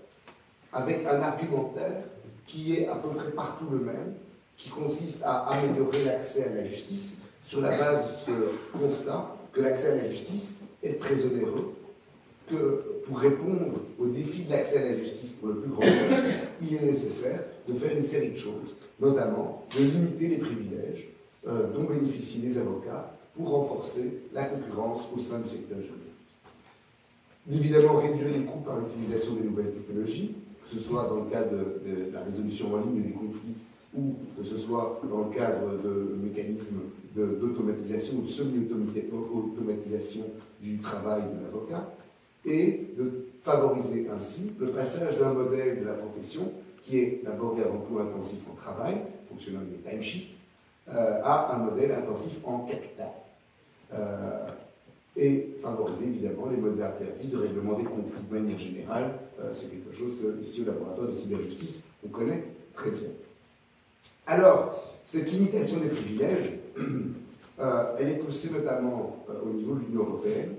avec un argumentaire qui est à peu près partout le même, qui consiste à améliorer l'accès à la justice sur la base de ce constat que l'accès à la justice est très onéreux, que pour répondre au défi de l'accès à la justice pour le plus grand nombre, il est nécessaire de faire une série de choses, notamment de limiter les privilèges euh, dont bénéficient les avocats pour renforcer la concurrence au sein du secteur juridique. Évidemment, réduire les coûts par l'utilisation des nouvelles technologies, que ce soit dans le cadre de, de, de la résolution en ligne des conflits ou que ce soit dans le cadre de mécanismes d'automatisation ou de semi-automatisation du travail de l'avocat, et de favoriser ainsi le passage d'un modèle de la profession qui est d'abord et avant tout intensif en travail, fonctionnant avec des timesheets, euh, à un modèle intensif en capital. Euh, et favoriser évidemment les modèles alternatifs de règlement des conflits de manière générale, euh, c'est quelque chose que, ici au laboratoire de cyberjustice, on connaît très bien. Alors, cette limitation des privilèges, euh, elle est poussée notamment euh, au niveau de l'Union européenne,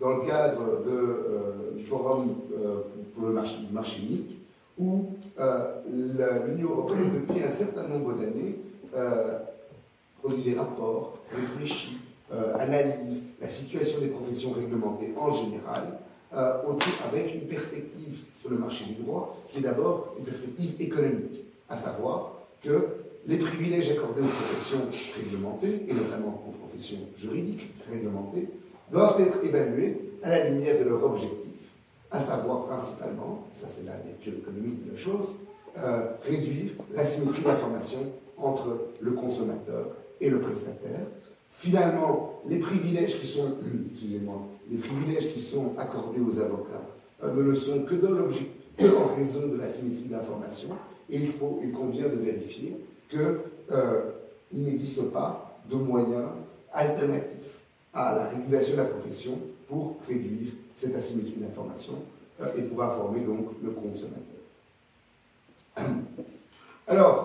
dans le cadre de, euh, du forum euh, pour le marché, marché unique, où euh, l'Union européenne, depuis un certain nombre d'années, euh, produit des rapports, réfléchit, Euh, analyse la situation des professions réglementées en général, euh, avec une perspective sur le marché du droit qui est d'abord une perspective économique, à savoir que les privilèges accordés aux professions réglementées, et notamment aux professions juridiques réglementées, doivent être évalués à la lumière de leur objectif, à savoir principalement, ça c'est la lecture économique de la chose, euh, réduire l'asymétrie d'information entre le consommateur et le prestataire. Finalement, les privilèges qui sont, excusez-moi, les privilèges qui sont accordés aux avocats euh, ne le sont que dans l'objectif, en raison de la symétrie de l'information, et il, faut, il convient de vérifier qu'il euh, n'existe pas de moyens alternatifs à la régulation de la profession pour réduire cette asymétrie d'information euh, et pour informer donc le consommateur. Alors,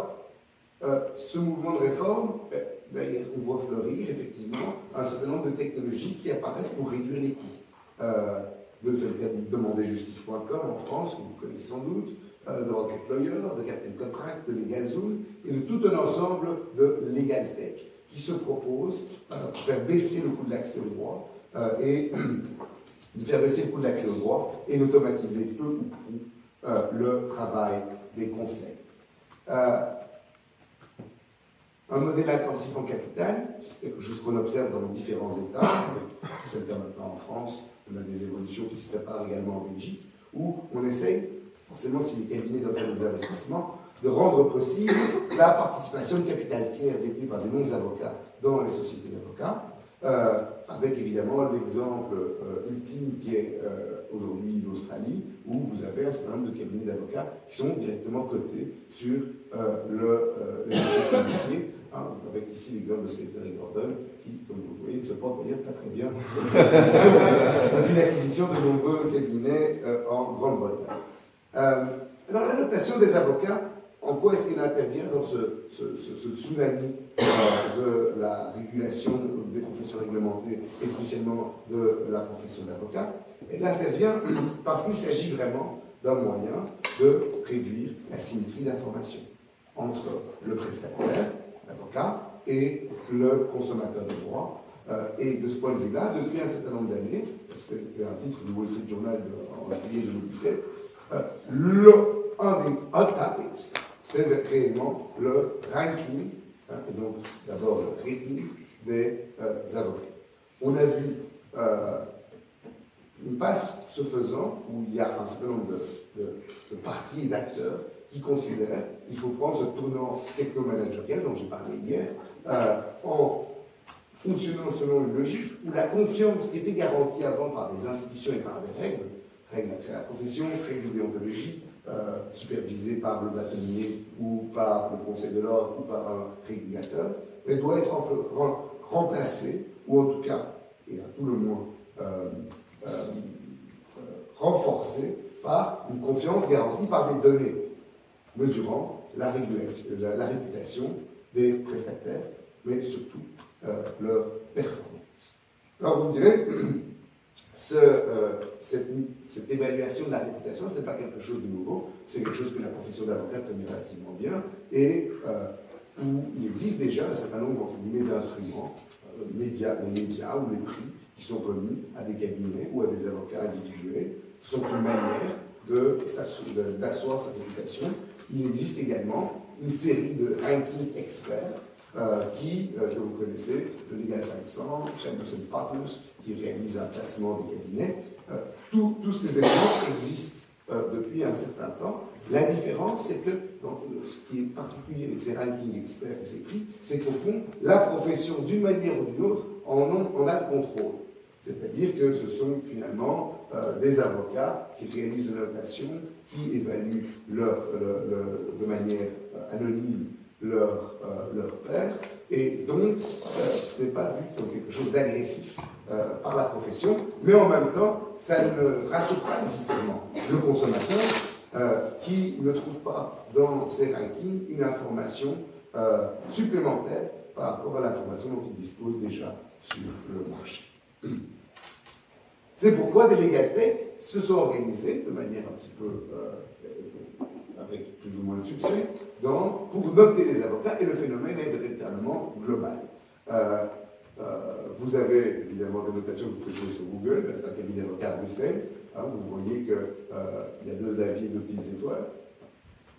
euh, ce mouvement de réforme, euh, d'ailleurs, on voit fleurir effectivement un certain nombre de technologies qui apparaissent pour réduire les coûts. Euh, de ce cas de demandez justice point com en France, que vous connaissez sans doute, euh, de Rocket Lawyer, de Captain Contract, de LegalZoom, et de tout un ensemble de LegalTech qui se proposent euh, de faire baisser le coût de l'accès au droit euh, et de faire baisser le coût de l'accès au droit et d'automatiser peu ou prou euh, le travail des conseils. Euh, Un modèle intensif en capital, c'est quelque chose qu'on observe dans les différents États, avec ce cas maintenant en France, on a des évolutions qui se préparent également en Belgique, où on essaye, forcément si les cabinets doivent faire des investissements, de rendre possible la participation de capital tiers détenu par des non-avocats dans les sociétés d'avocats, euh, avec évidemment l'exemple euh, ultime qui est euh, aujourd'hui l'Australie, où vous avez un certain nombre de cabinets d'avocats qui sont directement cotés sur euh, le marché euh, financier, avec ici l'exemple de Spectre et Cordon, qui, comme vous le voyez, ne se porte d'ailleurs pas très bien depuis l'acquisition de nombreux cabinets euh, en Grande-Bretagne. Euh, alors, la notation des avocats, en quoi est-ce qu'elle intervient dans ce, ce, ce, ce tsunami euh, de la régulation des professions réglementées et spécialement de la profession d'avocat? Elle intervient parce qu'il s'agit vraiment d'un moyen de réduire la symétrie d'information entre le prestataire, l'avocat, et le consommateur de droit. Euh, et de ce point de vue-là, depuis un certain nombre d'années, c'était un titre du Wall Street Journal de, en juillet deux mille dix-sept, euh, le, un des hot topics, c'est réellement le ranking, hein, et donc d'abord le rating des euh, avocats. On a vu euh, une passe se faisant où il y a un certain nombre de, de, de parties et d'acteurs qui considèrent qu'il faut prendre ce tournant techno-managerial dont j'ai parlé hier euh, en fonctionnant selon une logique où la confiance qui était garantie avant par des institutions et par des règles, règles d'accès à la profession, règles de déontologie, Euh, supervisée par le bâtonnier ou par le Conseil de l'ordre ou par un régulateur, mais doit être rem remplacée, ou en tout cas, et à tout le moins, euh, euh, euh, renforcée par une confiance garantie par des données mesurant la, la, la réputation des prestataires, mais surtout euh, leur performance. Alors vous me direz, Ce, euh, cette, cette évaluation de la réputation, ce n'est pas quelque chose de nouveau, c'est quelque chose que la profession d'avocat connaît relativement bien et euh, où il existe déjà un certain nombre d'instruments, euh, médias, les médias ou les prix, qui sont remis à des cabinets ou à des avocats individuels, sont une manière d'asseoir sa réputation. Il existe également une série de rankings experts euh, qui, euh, que vous connaissez, le Legal cinq cents, Chamberson Partners, qui réalise un classement des cabinets. Euh, tout, tous ces éléments existent euh, depuis un certain temps. La différence, c'est que, donc, ce qui est particulier avec ces rankings experts et ces prix, c'est qu'au fond, la profession, d'une manière ou d'une autre, en, ont, en a le contrôle. C'est-à-dire que ce sont finalement euh, des avocats qui réalisent la notation, qui évaluent leur, euh, leur, de manière euh, anonyme leur, euh, leur pair, et donc euh, ce n'est pas vu comme quelque chose d'agressif euh, par la profession, mais en même temps, ça ne rassure pas nécessairement le consommateur euh, qui ne trouve pas dans ses rankings une information euh, supplémentaire par rapport à l'information dont il dispose déjà sur le marché. C'est pourquoi des LegalTech se sont organisés de manière un petit peu euh, avec plus ou moins de succès dans, pour noter les avocats, et le phénomène est véritablement global. Euh, euh, vous avez évidemment des notations que vous pouvez trouver sur Google, c'est un cabinet d'avocats à Bruxelles, hein, vous voyez qu'il euh, y a deux avis et deux petites étoiles.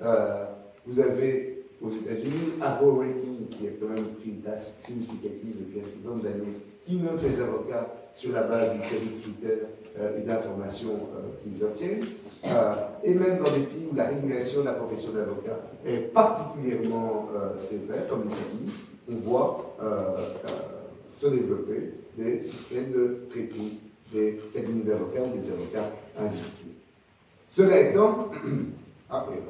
Euh, vous avez aux États-Unis Avvo Rating, qui a quand même pris une place significative depuis un certain nombre d'années, qui notent les avocats sur la base d'une série de critères euh, et d'informations euh, qu'ils obtiennent. Euh, et même dans des pays où la régulation de la profession d'avocat est particulièrement euh, sévère, comme l'Italie, on voit euh, euh, se développer des systèmes de traitement des cabinets d'avocats ou des avocats individuels. Cela étant, ah, et,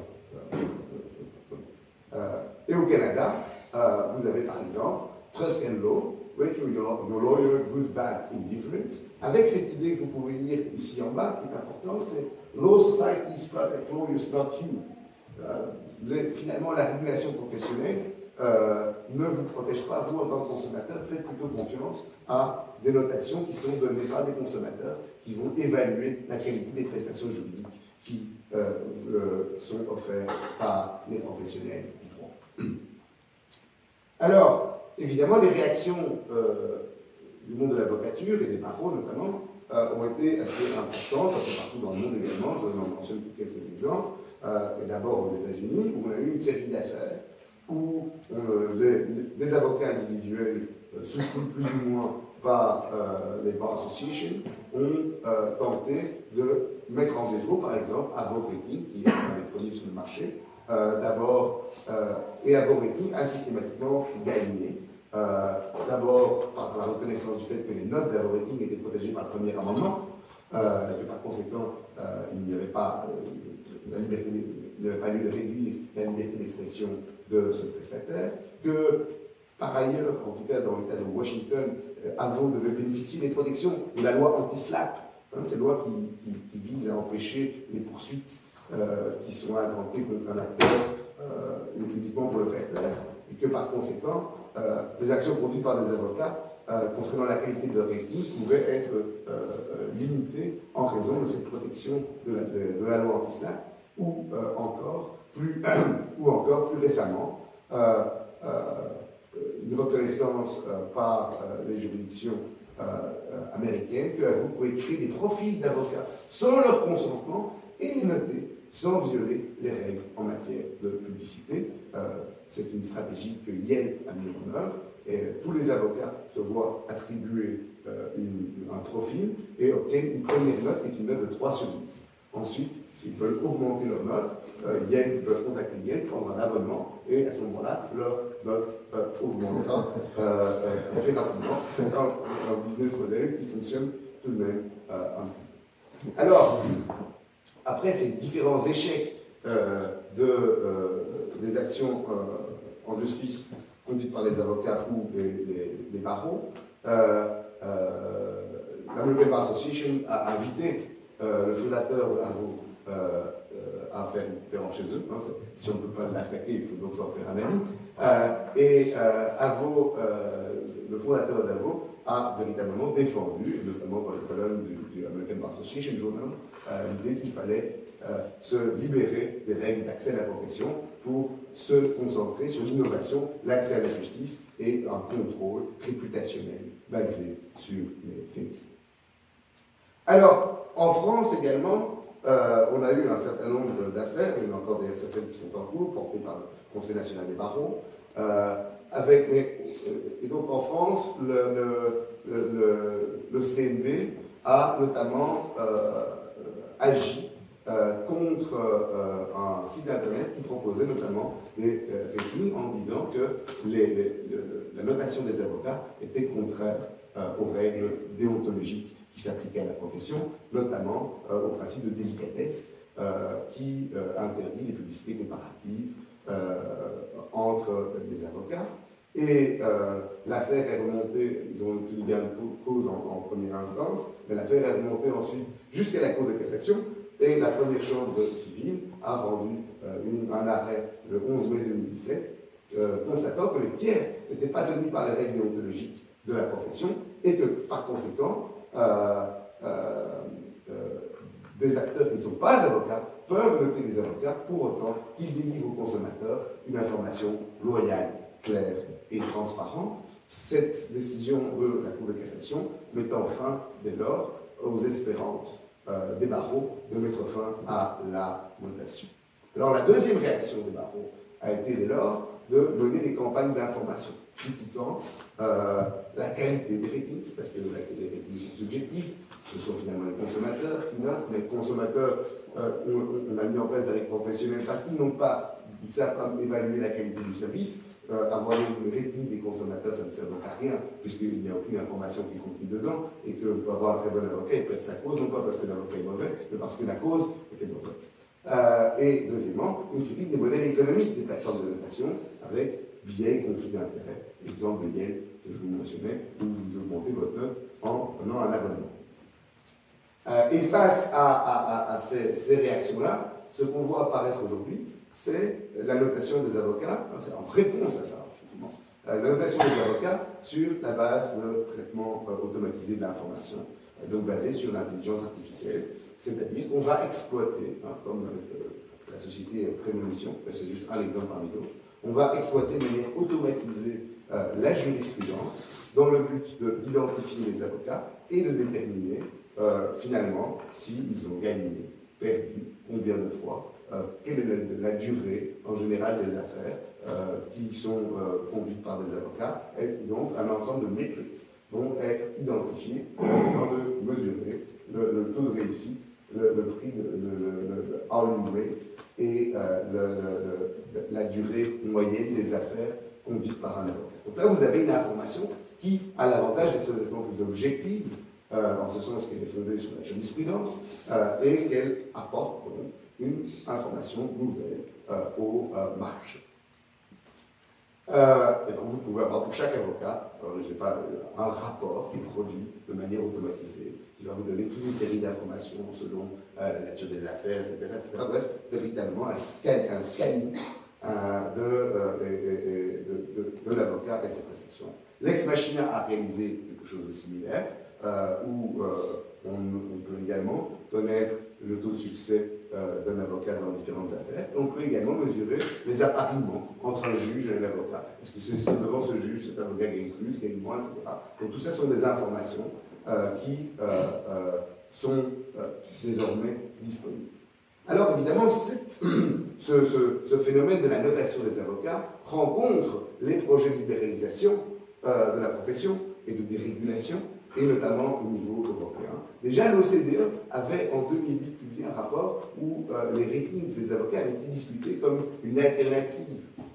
euh, et au Canada, euh, vous avez par exemple Trust Law, Your Lawyer, Good, Bad, Indifferent, avec cette idée que vous pouvez lire ici en bas, qui est importante, c'est « Law societies protect lawyers, not you euh, ». Finalement, la régulation professionnelle euh, ne vous protège pas, vous, en tant que consommateur, faites plutôt confiance à des notations qui sont données par des consommateurs qui vont évaluer la qualité des prestations juridiques qui euh, euh, sont offertes par les professionnels du droit. Alors, évidemment, les réactions euh, du monde de l'avocature et des barreaux, notamment, euh, ont été assez importantes, un peu partout dans le monde également, je n'en mentionne que quelques exemples. Euh, D'abord aux États-Unis, où on a eu une série d'affaires où euh, les, les avocats individuels, euh, soutenus plus ou moins par euh, les bar associations, ont euh, tenté de mettre en défaut, par exemple, Avvo Rating, qui est un des produits sur le marché, euh, d'abord, euh, et Avvo Rating a systématiquement gagné. Euh, D'abord par la reconnaissance du fait que les notes d'Avvo Rating étaient protégées par le premier amendement, euh, et que par conséquent, euh, il n'y avait pas euh, la liberté, il n'y avait pas lieu de réduire la liberté d'expression de ce prestataire, que par ailleurs, en tout cas dans l'État de Washington, euh, Avvo devait bénéficier des protections de la loi anti-slap, hein, cette loi qui, qui, qui vise à empêcher les poursuites euh, qui sont inventées contre un acteur euh, uniquement pour le faire taire, et que par conséquent, Euh, les actions conduites par des avocats euh, concernant la qualité de leur rating pouvaient être euh, euh, limitées en raison de cette protection de la, de, de la loi anti-slap, ou, euh, encore, plus, ou encore plus récemment, euh, euh, une reconnaissance euh, par euh, les juridictions euh, américaines que vous pouvez créer des profils d'avocats sans leur consentement et les noter sans violer les règles en matière de publicité. Euh, C'est une stratégie que Yen a mis en œuvre, et tous les avocats se voient attribuer euh, une, un profil et obtiennent une première note qui est une note de trois sur dix. Ensuite, s'ils veulent augmenter leur note, euh, Yen peut contacter Yen, prendre un abonnement, et à ce moment-là, leur note euh, augmentera euh, euh, assez rapidement. C'est un, un business model qui fonctionne tout de même euh, un petit peu. Alors, après ces différents échecs euh, de, euh, des actions euh, en justice conduite par les avocats ou les, les, les barreaux, euh, euh, la American Bar Association a invité euh, le fondateur de Avvo euh, à faire une conférence chez eux. Hein, si on ne peut pas l'attaquer, il faut donc s'en faire un ami. Euh, et euh, Avvo, euh, le fondateur d'Avvo a véritablement défendu, notamment dans les colonnes du, du American Bar Association Journal, euh, l'idée qu'il fallait euh, se libérer des règles d'accès à la profession pour se concentrer sur l'innovation, l'accès à la justice et un contrôle réputationnel basé sur les faits. Alors, en France également, euh, on a eu un certain nombre d'affaires, il y en a encore des, certaines qui sont en cours, portées par le Conseil national des barreaux, euh, avec, mais, et donc en France, le, le, le, le, le C N B a notamment euh, agi euh, contre euh, un site internet qui proposait notamment des euh, ratings en disant que les, les, le, la notation des avocats était contraire euh, aux règles déontologiques qui s'appliquaient à la profession, notamment euh, au principe de délicatesse euh, qui euh, interdit les publicités comparatives euh, entre les avocats. Et euh, l'affaire est remontée, ils ont obtenu gain de cause en, en première instance, mais l'affaire est remontée ensuite jusqu'à la Cour de cassation, et la première chambre civile a rendu euh, une, un arrêt le onze mai deux mille dix-sept, euh, constatant que les tiers n'étaient pas tenus par les règles déontologiques de la profession, et que par conséquent, euh, euh, euh, des acteurs qui ne sont pas avocats peuvent noter les avocats pour autant qu'ils délivrent aux consommateurs une information loyale, claire et transparente. Cette décision de la Cour de cassation mettant fin dès lors aux espérances euh, des barreaux de mettre fin à la notation. Alors la deuxième réaction des barreaux a été dès lors de mener des campagnes d'information critiquant euh, la qualité des ratings, parce que les ratings sont subjectifs, ce sont finalement les consommateurs qui notent, mais les consommateurs, euh, on, on a mis en place des règles professionnelles parce qu'ils n'ont pas, ils ne savent pas évaluer la qualité du service. Euh, avoir le rating des consommateurs, ça ne sert donc à rien, puisqu'il n'y a aucune information qui est contenue dedans, et qu'on peut avoir un très bon avocat et perdre sa cause, non pas parce que l'avocat est mauvais, mais parce que la cause était mauvaise. Euh, et deuxièmement, une critique des modèles économiques des plateformes de notation, avec biais et conflit d'intérêts. Exemple de Yen, que je vous mentionnais, où vous augmentez votre note en prenant un abonnement. Euh, et face à, à, à, à ces, ces réactions-là, ce qu'on voit apparaître aujourd'hui, c'est la notation des avocats, en réponse à ça, finalement, la notation des avocats sur la base de traitement automatisé de l'information, donc basée sur l'intelligence artificielle, c'est-à-dire qu'on va exploiter, hein, comme euh, la société Prémonition, c'est juste un exemple parmi d'autres, on va exploiter de manière automatisée euh, la jurisprudence dans le but d'identifier les avocats et de déterminer euh, finalement s'ils ont gagné, perdu, combien de fois, Euh, quelle est la, la durée en général des affaires euh, qui sont euh, conduites par des avocats, et donc un ensemble de métriques vont être identifiés en train de mesurer le, le taux de réussite, le, le prix, le, le, le all-in rate et euh, le, le, la durée moyenne des affaires conduites par un avocat. Donc là, vous avez une information qui a l'avantage d'être plus objective, euh, en ce sens qu'elle est fondée sur la jurisprudence euh, et qu'elle apporte donc une information nouvelle euh, au euh, marché. Euh, et donc vous pouvez avoir pour chaque avocat, j'ai pas euh, un rapport qui est produit de manière automatisée, qui va vous donner toute une série d'informations selon euh, la nature des affaires, et cetera, et cetera. Bref, véritablement un scanning un scan, euh, de, euh, de, de, de, de l'avocat et de ses prestations. Lex Machina a réalisé quelque chose de similaire, euh, où euh, on, on peut également connaître le taux de succès euh, d'un avocat dans différentes affaires. On peut également mesurer les appariements entre un juge et un avocat. Est-ce que c'est devant ce juge, cet avocat gagne plus, gagne moins, et cetera. Donc tout ça sont des informations euh, qui euh, euh, sont euh, désormais disponibles. Alors évidemment, cette, ce, ce, ce phénomène de la notation des avocats rencontre les projets de libéralisation euh, de la profession et de dérégulation, et notamment au niveau européen. Déjà, l'O C D E avait en deux mille huit publié un rapport où euh, les ratings des avocats avaient été discutés comme une alternative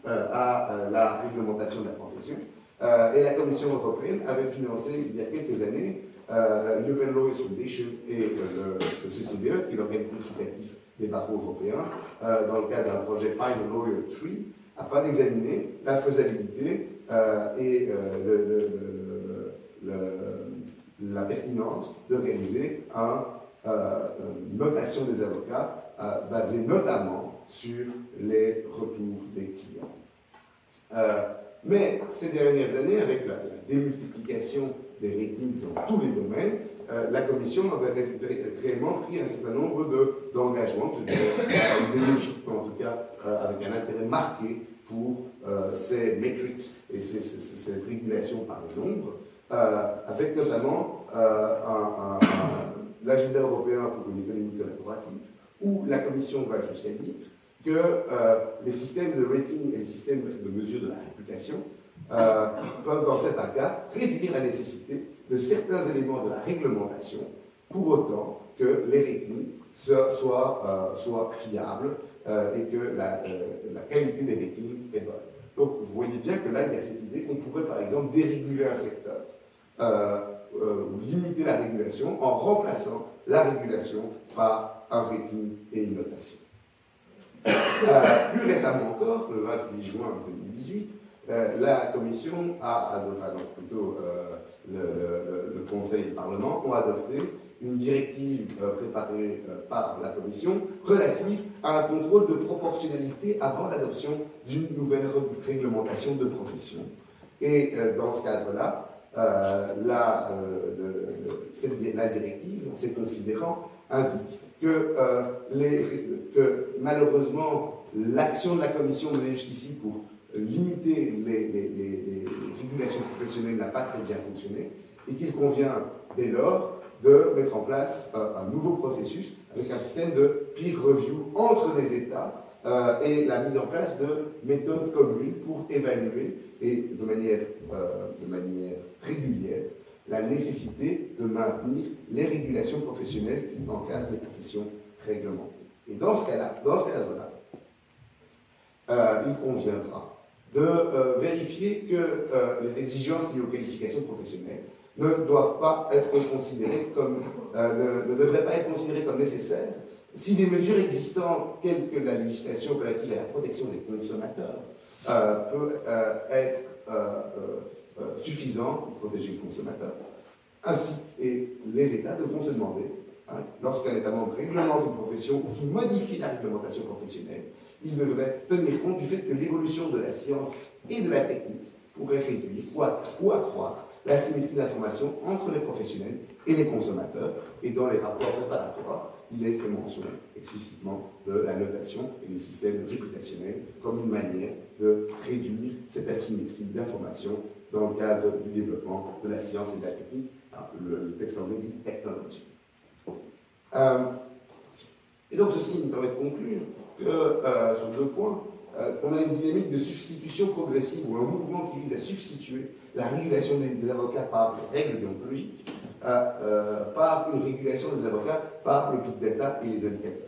euh, à euh, la réglementation de la profession. Euh, et la Commission européenne avait financé il y a quelques années euh, l'Open Law Foundation et euh, le, le C C B E, qui est l'organe consultatif des barreaux européens, euh, dans le cadre d'un projet Find a Lawyer Tree, afin d'examiner la faisabilité euh, et euh, le, le, le, le, le la pertinence de réaliser un, euh, une notation des avocats euh, basée notamment sur les retours des clients. Euh, mais ces dernières années, avec la, la démultiplication des ratings dans tous les domaines, euh, la Commission avait réellement pris un certain nombre d'engagements, de, je dirais, idéologiques, mais en tout cas euh, avec un intérêt marqué pour euh, ces metrics et ces, ces, cette régulation par le nombre, euh, avec notamment euh, un, un, un, l'agenda européen pour une économie collaborative, où la Commission va jusqu'à dire que euh, les systèmes de rating et les systèmes de mesure de la réputation euh, peuvent, dans certains cas, réduire la nécessité de certains éléments de la réglementation, pour autant que les ratings soient, soient, euh, soient fiables euh, et que la, euh, la qualité des ratings est bonne. Donc, vous voyez bien que là, il y a cette idée qu'on pourrait, par exemple, déréguler un secteur, euh, euh, ou limiter la régulation en remplaçant la régulation par un rating et une notation. Euh, plus récemment encore, le vingt-huit juin deux mille dix-huit, euh, la Commission a, enfin non, plutôt euh, le, le, le Conseil et le Parlement ont adopté une directive euh, préparée euh, par la Commission relative à un contrôle de proportionnalité avant l'adoption d'une nouvelle réglementation de profession. Et euh, dans ce cadre-là, euh, la, euh, le, le, cette, la directive, en s'y considérant, indique que, euh, les, que malheureusement l'action de la Commission menée jusqu'ici pour limiter les, les, les, les régulations professionnelles n'a pas très bien fonctionné et qu'il convient dès lors de mettre en place euh, un nouveau processus avec un système de peer review entre les États euh, et la mise en place de méthodes communes pour évaluer et de manière, euh, de manière régulière la nécessité de maintenir les régulations professionnelles qui encadrent les professions réglementées. Et dans ce cas-là, dans ce cadre-là, euh, il conviendra de euh, vérifier que euh, les exigences liées aux qualifications professionnelles ne doivent pas être considérées comme, euh, ne, ne devraient pas être considérées comme nécessaires si des mesures existantes, telles que la législation relative à la protection des consommateurs, euh, peut euh, être euh, euh, Euh, suffisant pour protéger le consommateur. Ainsi, et les États devront se demander, hein, lorsqu'un État membre réglemente une profession ou qui modifie la réglementation professionnelle, il devrait tenir compte du fait que l'évolution de la science et de la technique pourrait réduire ou accroître la symétrie d'information entre les professionnels et les consommateurs. Et dans les rapports préparatoires, il est fait mention explicitement de la notation et des systèmes réputationnels comme une manière de réduire cette asymétrie d'information dans le cadre du développement de la science et de la technique. Alors, le, le texte anglais dit « technology euh, ». Et donc, ceci me permet de conclure que, euh, sur deux points, euh, on a une dynamique de substitution progressive ou un mouvement qui vise à substituer la régulation des, des avocats par les règles déontologiques, euh, euh, par une régulation des avocats par le big data et les indicateurs.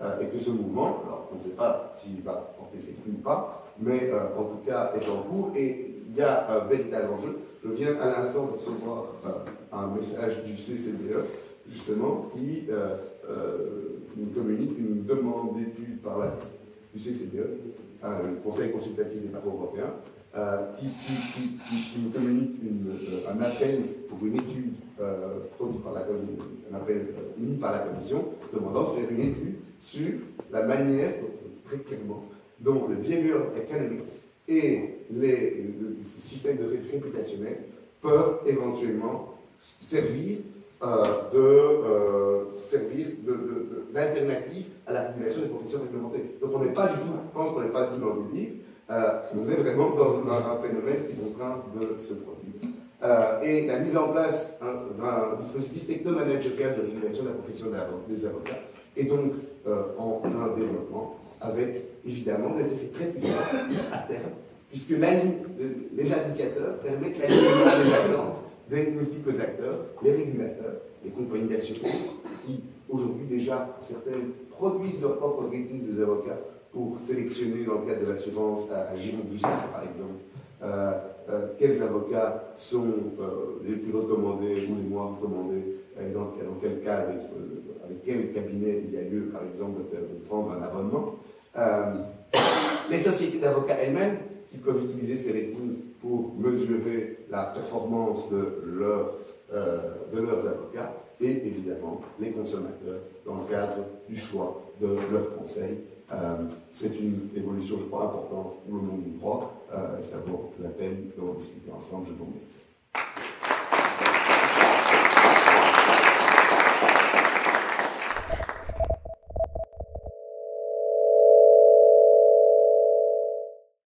Euh, et que ce mouvement, alors, on ne sait pas s'il va porter ses fruits ou pas, mais euh, en tout cas est en cours et il y a un véritable enjeu. Je viens à l'instant de recevoir euh, un message du C C B E, justement, qui euh, euh, nous communique une demande d'étude par la du C C B E, euh, le Conseil consultatif des parcours européens, euh, qui, qui, qui, qui, qui nous communique une, euh, un appel pour une étude euh, produite par la Commission, un appel euh, émis par la Commission, demandant de faire une étude sur la manière, très clairement, dont le behavioral economics et les systèmes de réputationnels peuvent éventuellement servir euh, de euh, servir d'alternative à la régulation des professions réglementées. Donc on n'est pas du tout, je pense qu'on n'est pas du tout dans le livre, euh, on est vraiment dans, dans un phénomène qui est en train de se produire. Euh, et la mise en place d'un dispositif techno-managerial de régulation de la profession des avocats est donc euh, en plein développement, avec évidemment des effets très puissants à terme, puisque la, les indicateurs permettent l'alignement des attentes des multiples acteurs, les régulateurs, les compagnies d'assurance, qui aujourd'hui déjà, pour certaines, produisent leurs propres ratings des avocats pour sélectionner dans le cadre de l'assurance à, à Giron de Justice, par exemple, euh, euh, quels avocats sont euh, les plus recommandés ou les moins recommandés, et dans, dans quel cas, avec, avec quel cabinet il y a lieu, par exemple, de, faire, de prendre un abonnement. Euh, les sociétés d'avocats elles-mêmes, qui peuvent utiliser ces ratings pour mesurer la performance de, leur, euh, de leurs avocats, et évidemment les consommateurs dans le cadre du choix de leurs conseils. Euh, C'est une évolution, je crois, importante pour le monde du droit. Euh, ça vaut la peine d'en discuter ensemble. Je vous remercie.